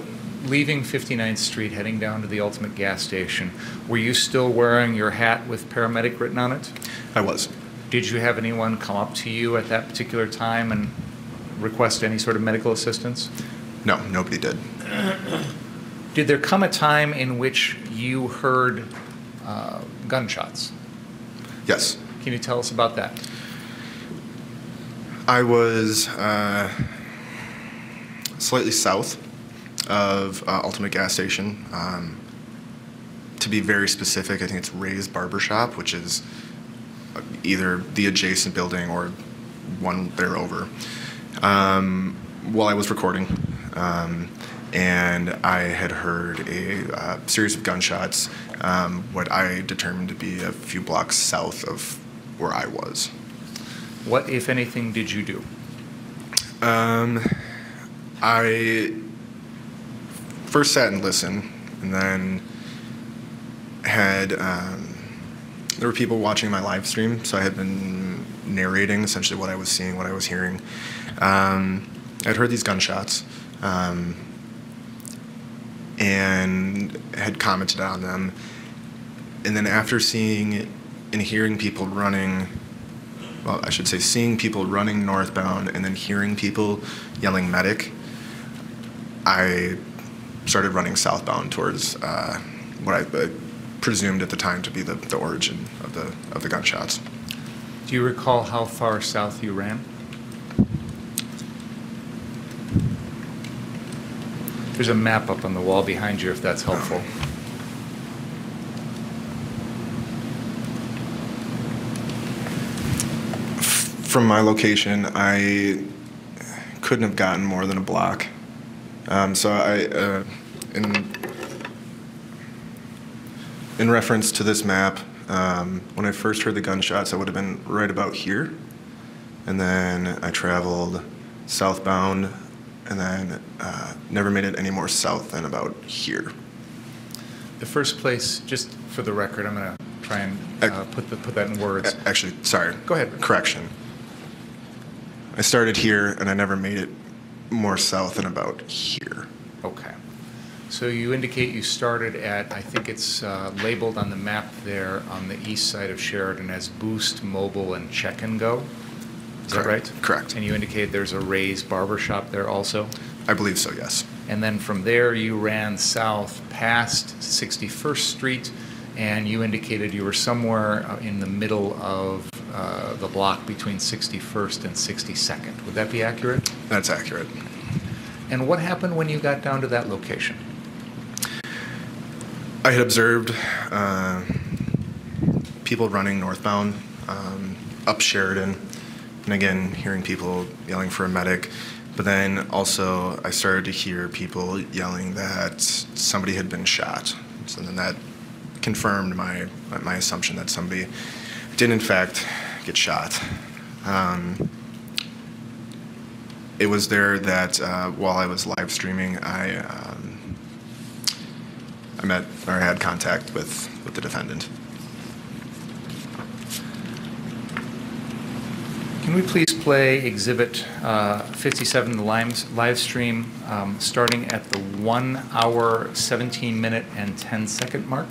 leaving 59th Street, heading down to the Ultimate Gas Station, were you still wearing your hat with paramedic written on it? I was. Did you have anyone come up to you at that particular time and request any sort of medical assistance? No, nobody did. Did there come a time in which you heard gunshots? Yes. Can you tell us about that? I was slightly south of Ultimate Gas Station. To be very specific, I think it's Ray's Barbershop, which is either the adjacent building or one there over. While I was recording, and I had heard a series of gunshots, what I determined to be a few blocks south of where I was. What, if anything, did you do? I first sat and listened, and then had there were people watching my live stream, so I had been narrating essentially what I was seeing, what I was hearing. I'd heard these gunshots and had commented on them. And then after seeing and hearing people running, well, I should say seeing people running northbound and then hearing people yelling medic, I started running southbound towards what I presumed at the time to be the origin of the gunshots. Do you recall how far south you ran? There's a map up on the wall behind you if that's helpful. From my location, I couldn't have gotten more than a block. So I, in reference to this map, when I first heard the gunshots, I would have been right about here. And then I traveled southbound and then never made it any more south than about here. The first place, just for the record, I'm gonna try and put that in words. Actually, sorry. Go ahead. Correction. I started here and I never made it more south than about here. Okay. So you indicate you started at, I think it's labeled on the map there on the east side of Sheridan as Boost Mobile and Check and Go. Is that right? Correct. And you indicated there's a Ray's Barbershop there also? I believe so, yes. And then from there you ran south past 61st Street and you indicated you were somewhere in the middle of the block between 61st and 62nd. Would that be accurate? That's accurate. And what happened when you got down to that location? I had observed people running northbound up Sheridan, and again hearing people yelling for a medic, but then also I started to hear people yelling that somebody had been shot. So then that confirmed my assumption that somebody did in fact get shot. It was there that while I was live streaming, I met or I had contact with the defendant. Can we please play Exhibit 57, the live stream, starting at the 1 hour, 17 minute and 10 second mark?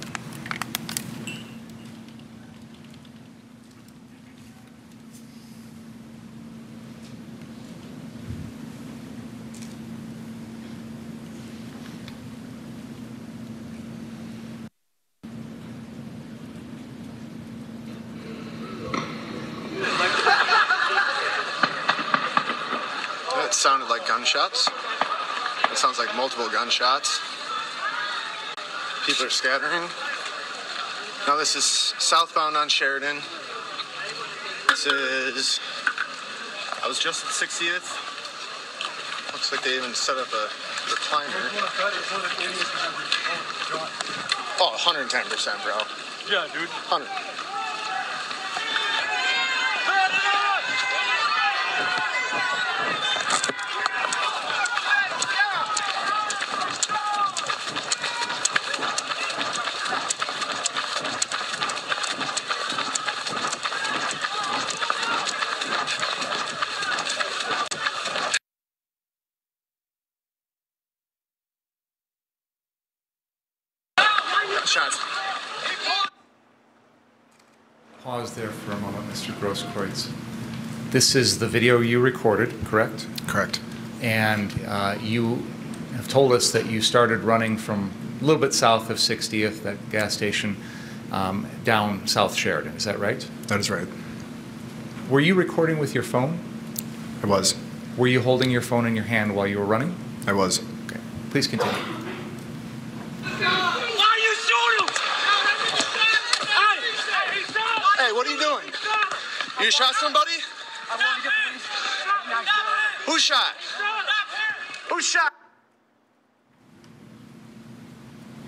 Gunshots. It sounds like multiple gunshots. People are scattering. Now this is southbound on Sheridan. This is, I was just at 60th. Looks like they even set up a recliner. Oh, 110%, bro. Yeah, dude. 100. Pause there for a moment, Mr. Grosskreutz. This is the video you recorded, correct? Correct. And you have told us that you started running from a little bit south of 60th, that gas station, down South Sheridan. Is that right? That is right. Were you recording with your phone? I was. Were you holding your phone in your hand while you were running? I was. Okay. Please continue. You shot somebody? I want to get police. Who shot? Who shot?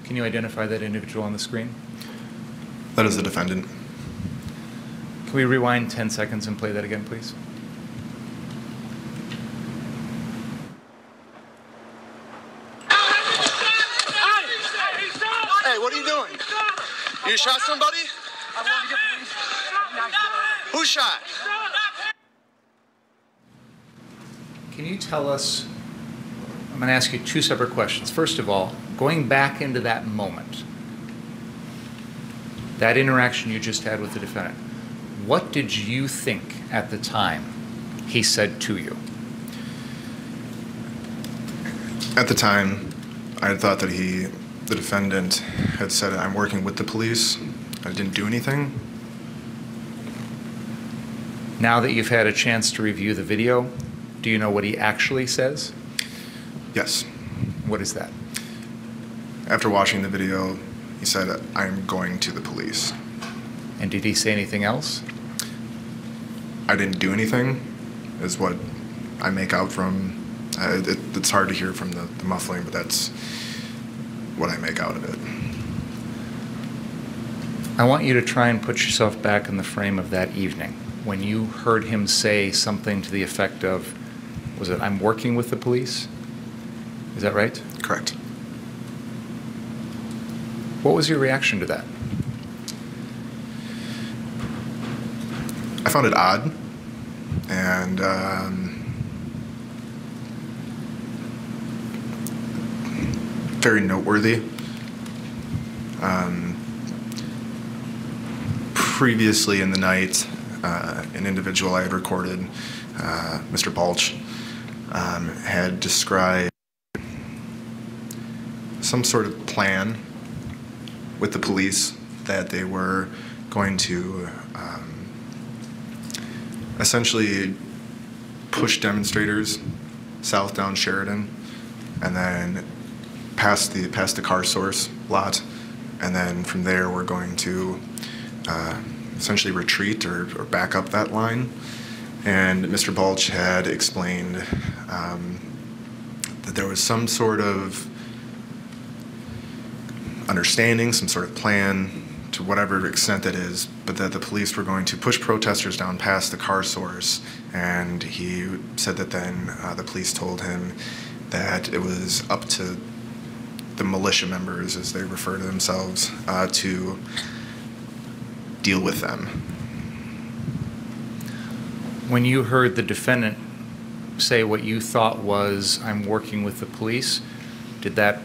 Can you identify that individual on the screen? That is the defendant. Can we rewind 10 seconds and play that again, please? You shot somebody? I wanted to get police. Who shot? Can you tell us, I'm going to ask you two separate questions. First of all, going back into that moment, that interaction you just had with the defendant, what did you think at the time he said to you? At the time, I had thought that the defendant had said, I'm working with the police. I didn't do anything. Now that you've had a chance to review the video, do you know what he actually says? Yes. What is that? After watching the video, he said, I'm going to the police. And did he say anything else? I didn't do anything, is what I make out from. It's hard to hear from the muffling, but that's what I make out of it. I want you to try and put yourself back in the frame of that evening when you heard him say something to the effect of, was it, I'm working with the police? Is that right? Correct. What was your reaction to that? I found it odd, and very noteworthy. Previously in the night, an individual I had recorded, Mr. Balch, had described some sort of plan with the police that they were going to essentially push demonstrators south down Sheridan and then past the CarSource lot, and then from there we're going to essentially retreat or back up that line. And Mr. Balch had explained that there was some sort of understanding, some sort of plan, to whatever extent that is, but that the police were going to push protesters down past the CarSource. And he said that then the police told him that it was up to the militia members, as they refer to themselves, to deal with them. When you heard the defendant say what you thought was, I'm working with the police, did that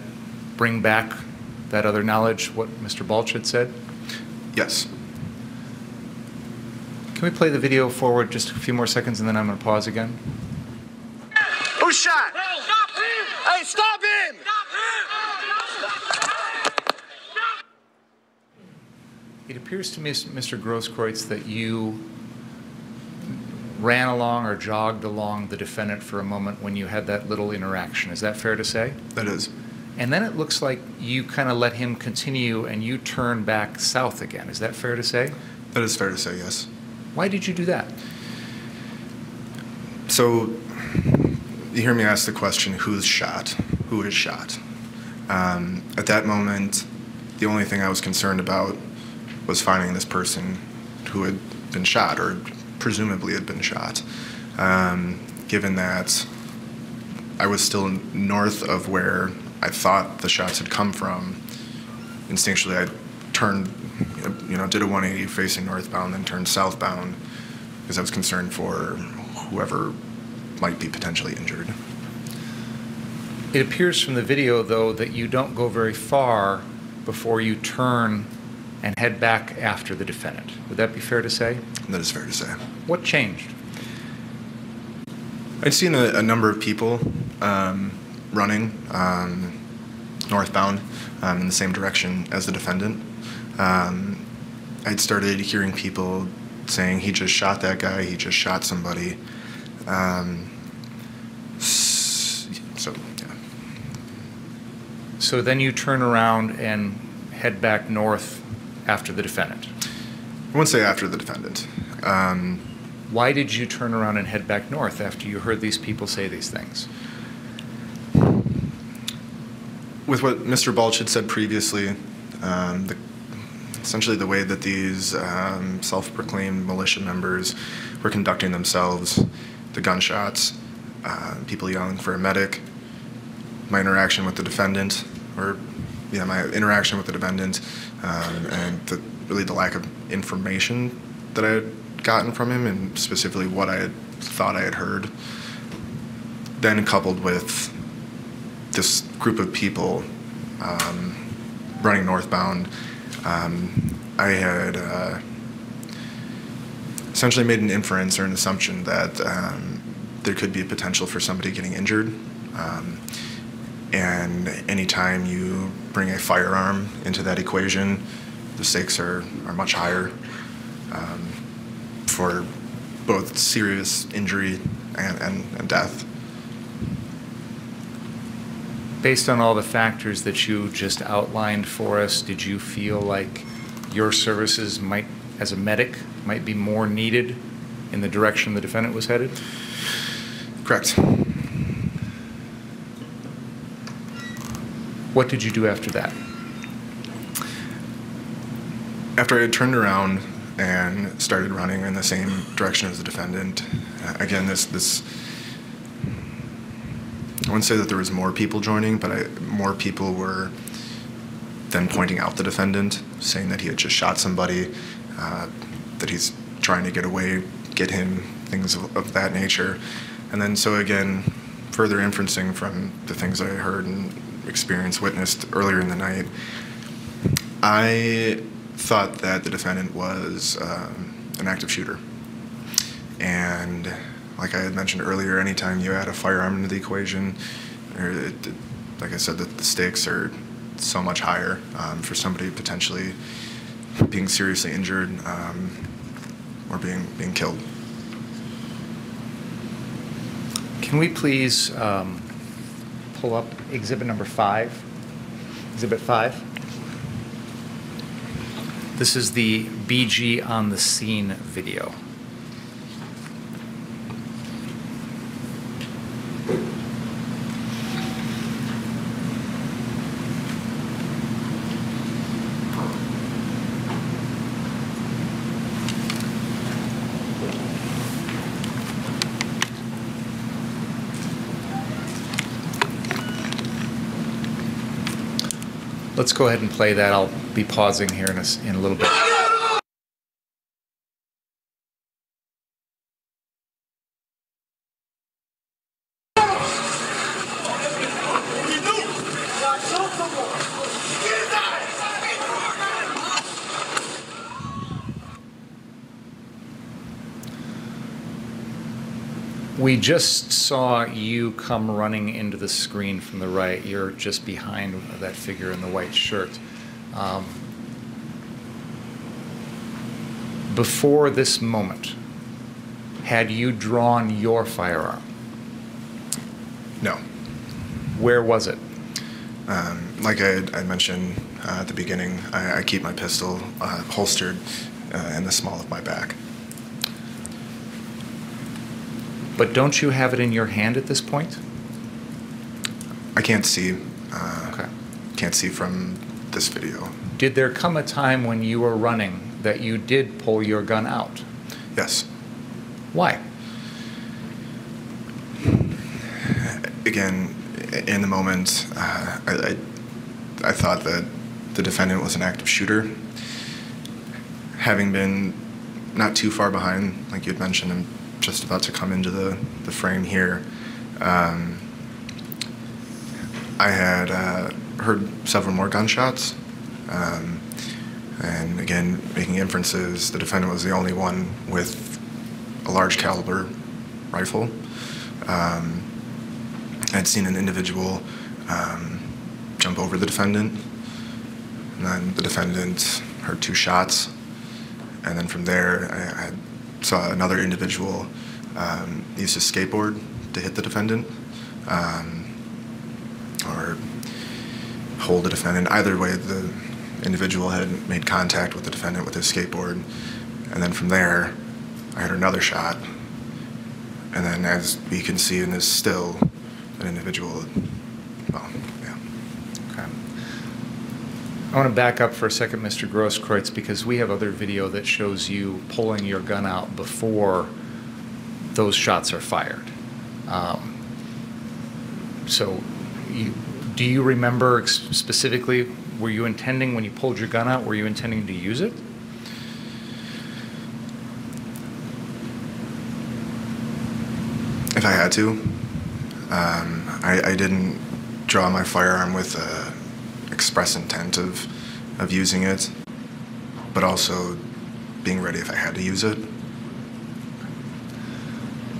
bring back that other knowledge, what Mr. Balch had said? Yes. Can we play the video forward just a few more seconds, and then I'm going to pause again? Who shot? Hey, stop him! Hey, stop him! It appears to me, Mr. Grosskreutz, that you ran along or jogged along the defendant for a moment when you had that little interaction. Is that fair to say? That is. And then it looks like you kind of let him continue and you turn back south again. Is that fair to say? That is fair to say, yes. Why did you do that? So you hear me ask the question, who's shot? Who is shot? At that moment, the only thing I was concerned about was finding this person who had been shot, or presumably had been shot, given that I was still north of where I thought the shots had come from. Instinctually, I turned, you know, did a 180 facing northbound, then turned southbound, because I was concerned for whoever might be potentially injured. It appears from the video, though, that you don't go very far before you turn and head back after the defendant. Would that be fair to say? That is fair to say. What changed? I'd seen a number of people running northbound in the same direction as the defendant. I'd started hearing people saying, he just shot that guy, he just shot somebody. Yeah. So then you turn around and head back north after the defendant? I wouldn't say after the defendant. Why did you turn around and head back north after you heard these people say these things? With what Mr. Balch had said previously, essentially the way that these self-proclaimed militia members were conducting themselves, the gunshots, people yelling for a medic, my interaction with the defendant, or my interaction with the defendant, and really the lack of information that I had gotten from him, and specifically what I had thought I had heard, then coupled with this group of people running northbound, I had essentially made an inference or an assumption that there could be a potential for somebody getting injured. And anytime you bring a firearm into that equation, the stakes are much higher for both serious injury and death. Based on all the factors that you just outlined for us, did you feel like your services might, as a medic, might be more needed in the direction the defendant was headed? Correct. What did you do after that? After I had turned around and started running in the same direction as the defendant, again, this I wouldn't say that there was more people joining, but more people were then pointing out the defendant, saying that he had just shot somebody, that he's trying to get away, get him, things of that nature. And then so again, further inferencing from the things that I heard and experienced, witnessed earlier in the night, I thought that the defendant was an active shooter. And like I had mentioned earlier, anytime you add a firearm into the equation, or like I said, that the stakes are so much higher for somebody potentially being seriously injured or being killed. Can we please pull up exhibit number 5? Exhibit 5. This is the BG on the scene video. Let's go ahead and play that. I'll be pausing here in a little bit. We just saw you come running into the screen from the right. You're just behind that figure in the white shirt. Before this moment, had you drawn your firearm? No. Where was it? Like I mentioned at the beginning, I keep my pistol holstered in the small of my back. But don't you have it in your hand at this point? I can't see. Okay. Can't see from this video. Did there come a time when you were running that you did pull your gun out? Yes. Why? Again, in the moment, I thought that the defendant was an active shooter. Having been not too far behind, like you had mentioned, and just about to come into the frame here. I had heard several more gunshots, and again, making inferences, the defendant was the only one with a large caliber rifle. I'd seen an individual jump over the defendant, and then the defendant heard 2 shots, and then from there, I saw another individual use his skateboard to hit the defendant or hold the defendant. Either way, the individual had made contact with the defendant with his skateboard. And then from there, I heard another shot. And then as we can see in this still, an individual, well, yeah. Okay. I want to back up for a second, Mr. Grosskreutz, because we have other video that shows you pulling your gun out before those shots are fired. So do you remember specifically were you intending, when you pulled your gun out, were you intending to use it? If I had to. I didn't draw my firearm with express intent of using it, but also being ready if I had to use it.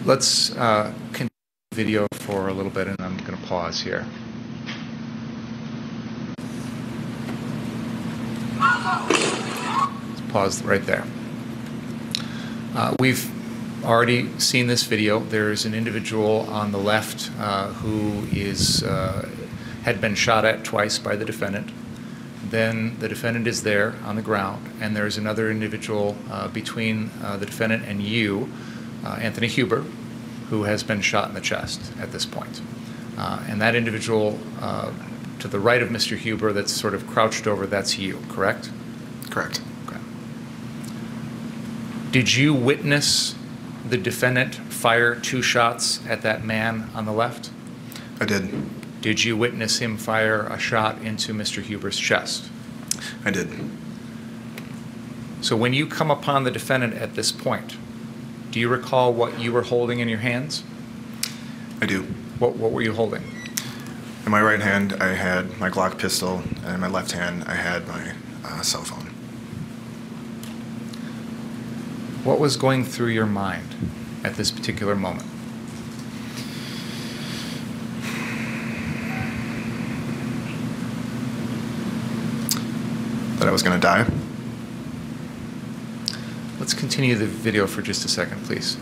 Let's continue the video for a little bit, and I'm going to pause here. Let's pause right there. We've already seen this video. There's an individual on the left who is had been shot at twice by the defendant. Then the defendant is there on the ground, and there's another individual between the defendant and you, Anthony Huber, who has been shot in the chest at this point. And that individual to the right of Mr. Huber that's sort of crouched over, that's you, correct? Correct. Okay. Did you witness the defendant fire two shots at that man on the left? I did. Did you witness him fire a shot into Mr. Huber's chest? I did. So when you come upon the defendant at this point, do you recall what you were holding in your hands? I do. What were you holding? In my right hand, I had my Glock pistol, and in my left hand, I had my cell phone. What was going through your mind at this particular moment? That I was going to die. Let's continue the video for just a second, please.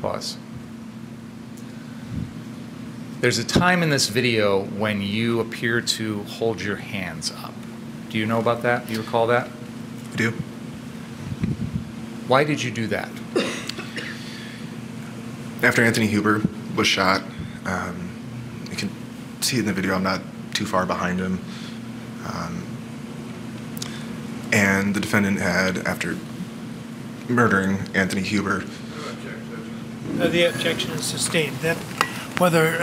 Pause. There's a time in this video when you appear to hold your hands up. Do you know about that? Do you recall that? I do. Why did you do that? After Anthony Huber was shot, see in the video, I'm not too far behind him. And the defendant had, after murdering Anthony Huber. The objection is sustained. That whether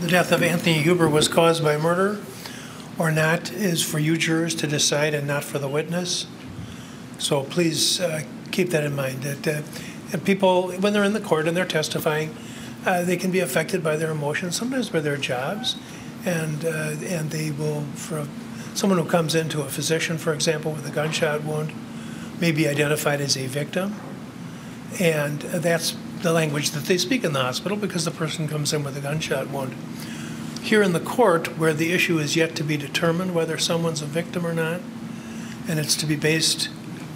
the death of Anthony Huber was caused by murder or not is for you jurors to decide and not for the witness. So please keep that in mind. That people, when they're in the court and they're testifying, they can be affected by their emotions, sometimes by their jobs. And they will, for someone who comes into a physician, for example, with a gunshot wound, may be identified as a victim. And that's the language that they speak in the hospital because the person comes in with a gunshot wound. Here in the court, where the issue is yet to be determined whether someone's a victim or not, and it's to be based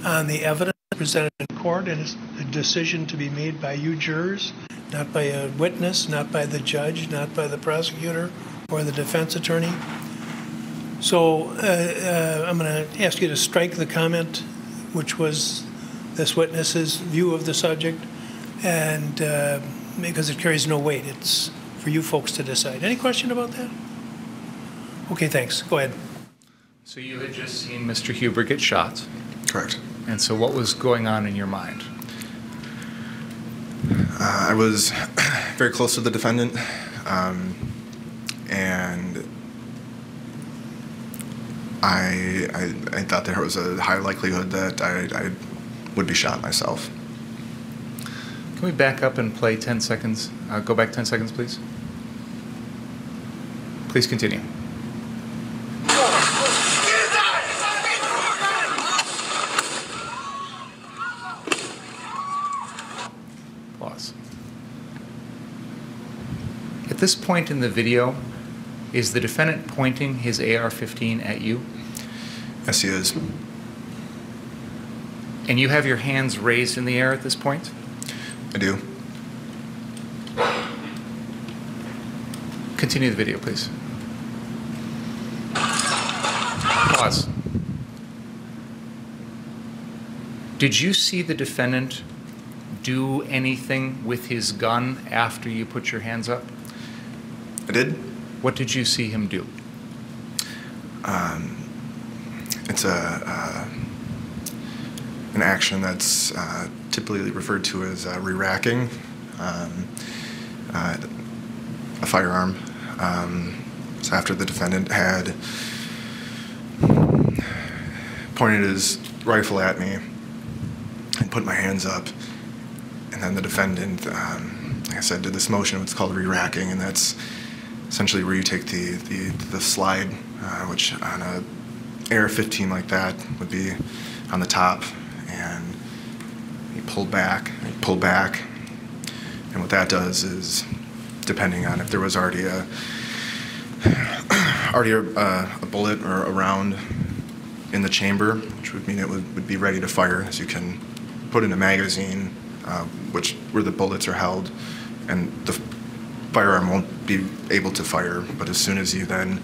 on the evidence presented in court, and it's a decision to be made by you jurors, not by a witness, not by the judge, not by the prosecutor, or the defense attorney. So I'm going to ask you to strike the comment, which was this witness's view of the subject, and because it carries no weight. It's for you folks to decide. Any question about that? Okay, thanks. Go ahead. So you had just seen Mr. Huber get shot. Correct. And so what was going on in your mind? I was very close to the defendant. And I thought there was a high likelihood that I would be shot myself. Can we back up and play 10 seconds? Go back 10 seconds, please. Please continue. Pause. At this point in the video, is the defendant pointing his AR-15 at you? Yes, he is. And you have your hands raised in the air at this point? I do. Continue the video, please. Pause. Did you see the defendant do anything with his gun after you put your hands up? I did. What did you see him do? It's an action that's typically referred to as re-racking. a firearm. So after the defendant had pointed his rifle at me and put my hands up, and then the defendant, like I said, did this motion, what's called re-racking, and that's essentially where you take the slide, which on a AR-15 like that would be on the top, and you pull back, and what that does is, depending on if there was already a bullet or a round in the chamber, which would mean it would be ready to fire, as you can put in a magazine, which where the bullets are held, and the firearm won't be able to fire. But as soon as you then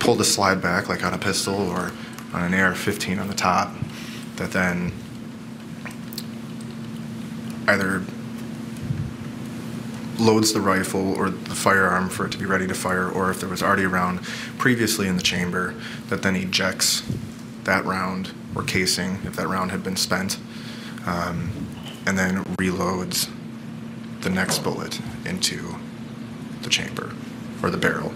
pull the slide back, like on a pistol or on an AR-15 on the top, that then either loads the rifle or the firearm for it to be ready to fire, or if there was already a round previously in the chamber, that then ejects that round or casing if that round had been spent, and then reloads the next bullet into the chamber or the barrel.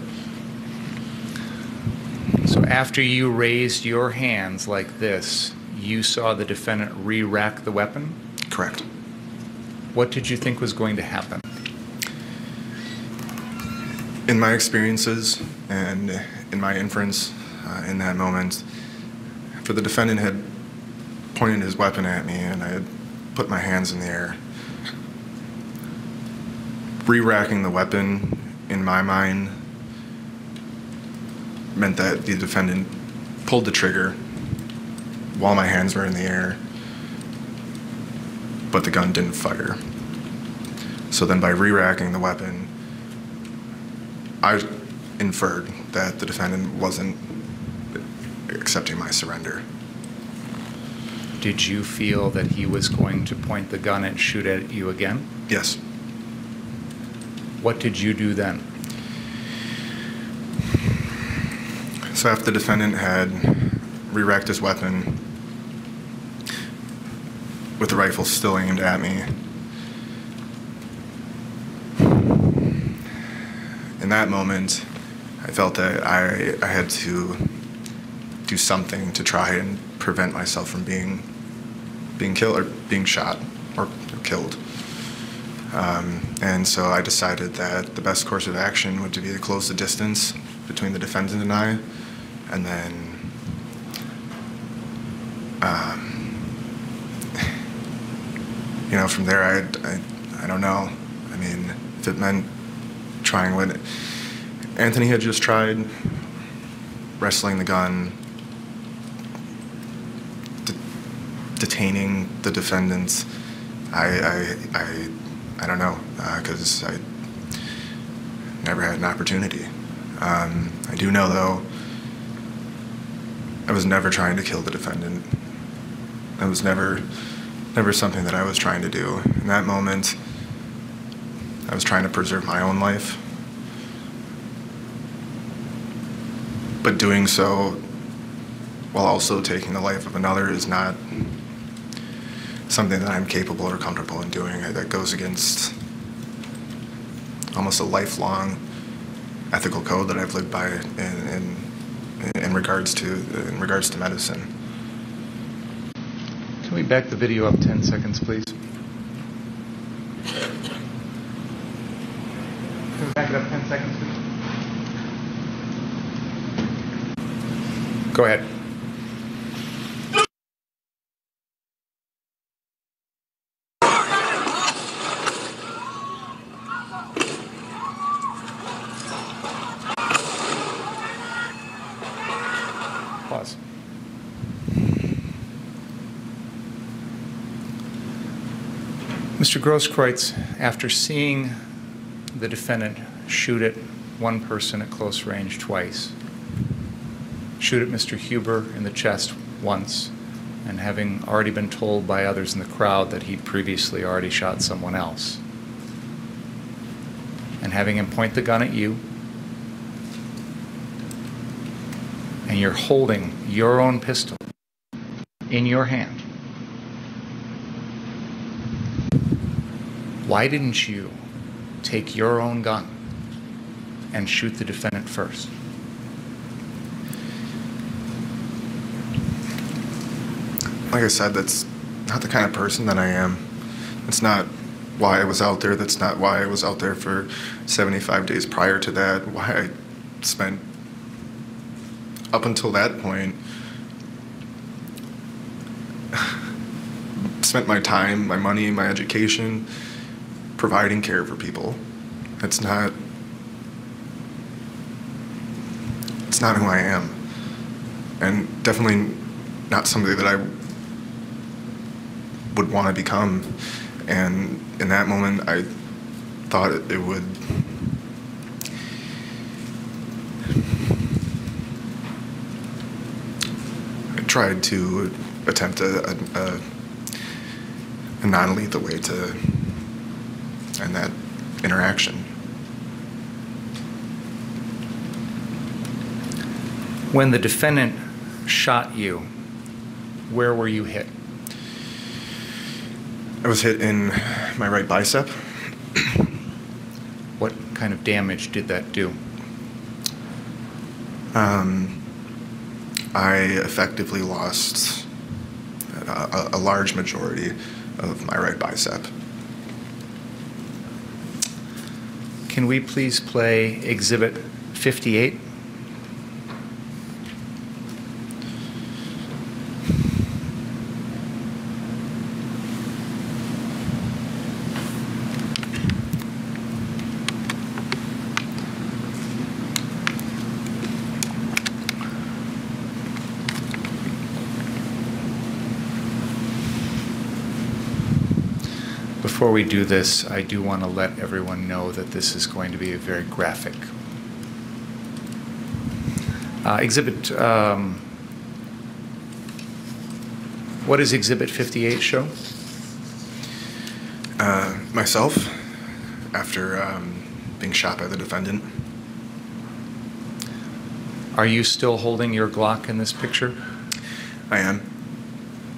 So after you raised your hands like this, you saw the defendant re-rack the weapon? Correct. What did you think was going to happen? In my experiences and in my inference in that moment, after the defendant had pointed his weapon at me and I had put my hands in the air, re-racking the weapon in my mind meant that the defendant pulled the trigger while my hands were in the air, but the gun didn't fire. So then by re-racking the weapon, I inferred that the defendant wasn't accepting my surrender. Did you feel that he was going to point the gun and shoot at you again? Yes. What did you do then? So after the defendant had re-racked his weapon with the rifle still aimed at me, in that moment, I felt that I had to do something to try and prevent myself from being killed or being shot or killed. And so I decided that the best course of action would be to close the distance between the defendant and I, and then you know, from there I don't know. I mean, if it meant trying what Anthony had just tried, wrestling the gun, detaining the defendants, I don't know, because I never had an opportunity. I do know, though, I was never trying to kill the defendant. That was never something that I was trying to do. In that moment, I was trying to preserve my own life, but doing so while also taking the life of another is not something that I'm capable or comfortable in doing. That goes against almost a lifelong ethical code that I've lived by in regards to medicine. Can we back the video up 10 seconds, please? Can we back it up 10 seconds, please? Go ahead. Pause. Mr. Grosskreutz, after seeing the defendant shoot at one person at close range twice, shoot at Mr. Huber in the chest once, and having already been told by others in the crowd that he'd previously already shot someone else, and having him point the gun at you, and you're holding your own pistol in your hand, why didn't you take your own gun and shoot the defendant first. Like I said, that's not the kind of person that I am. It's not why I was out there. That's not why I was out there for 75 days prior to that, why I spent up until that point, spent my time, my money, my education, providing care for people. It's not who I am. And definitely not somebody that I would want to become. And in that moment, I thought it would I tried to attempt a non-lethal way to end that interaction. When the defendant shot you, where were you hit? I was hit in my right bicep. What kind of damage did that do? I effectively lost a large majority of my right bicep. Can we please play Exhibit 58? Before we do this, I do want to let everyone know that this is going to be a very graphic. Exhibit, what does Exhibit 58 show? Myself, after being shot by the defendant. Are you still holding your Glock in this picture? I am.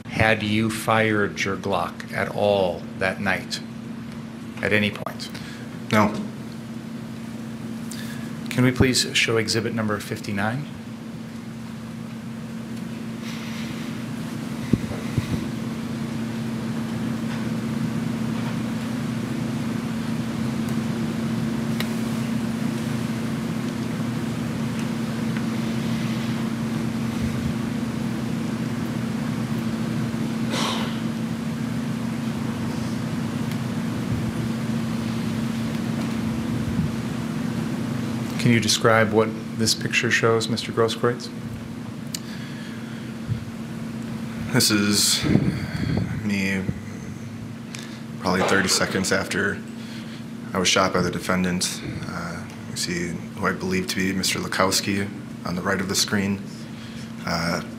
Had you fired your Glock at all that night, at any point? No. Can we please show exhibit number 59? Can you describe what this picture shows, Mr. Grosskreutz? This is me probably 30 seconds after I was shot by the defendant. You see who I believe to be Mr. Lukowski on the right of the screen,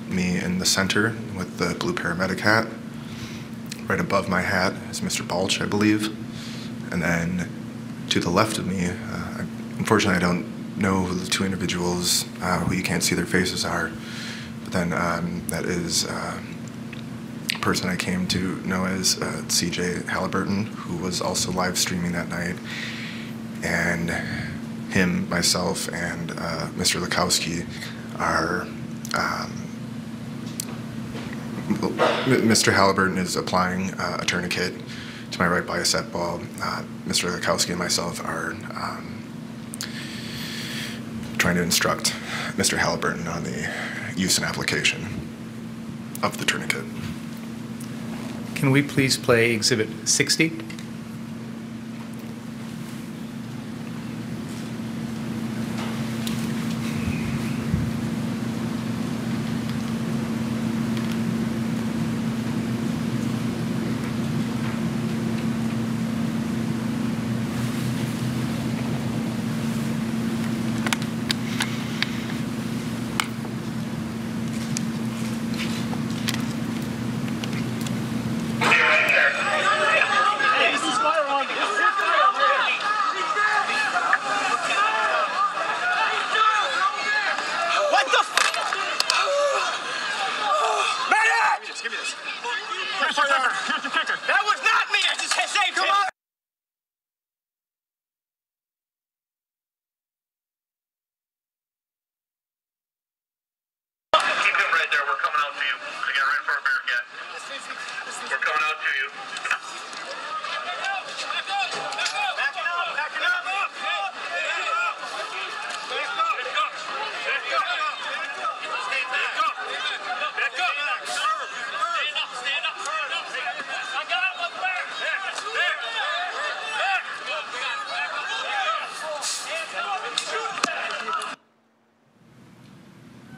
me in the center with the blue paramedic hat. Right above my hat is Mr. Balch, I believe. And then to the left of me, unfortunately, I don't know who the two individuals who you can't see their faces are, but then that is a person I came to know as C.J. Halliburton, who was also live streaming that night, and him, myself, and Mr. Lukowski are, Mr. Halliburton is applying a tourniquet to my right bicep while Mr. Lukowski and myself are trying to instruct Mr. Halliburton on the use and application of the tourniquet. Can we please play Exhibit 60? we're coming out to you. I got right for a Bearcat. We're coming out to you.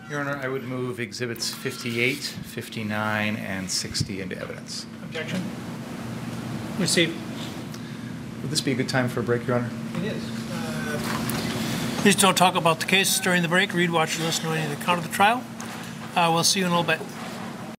Your Honor, I would move Exhibits 58, 59, and 60 into evidence. Objection. Received. Would this be a good time for a break, Your Honor? It is. Please don't talk about the case during the break. Read, watch, or listen to any of the account of the trial. We'll see you in a little bit.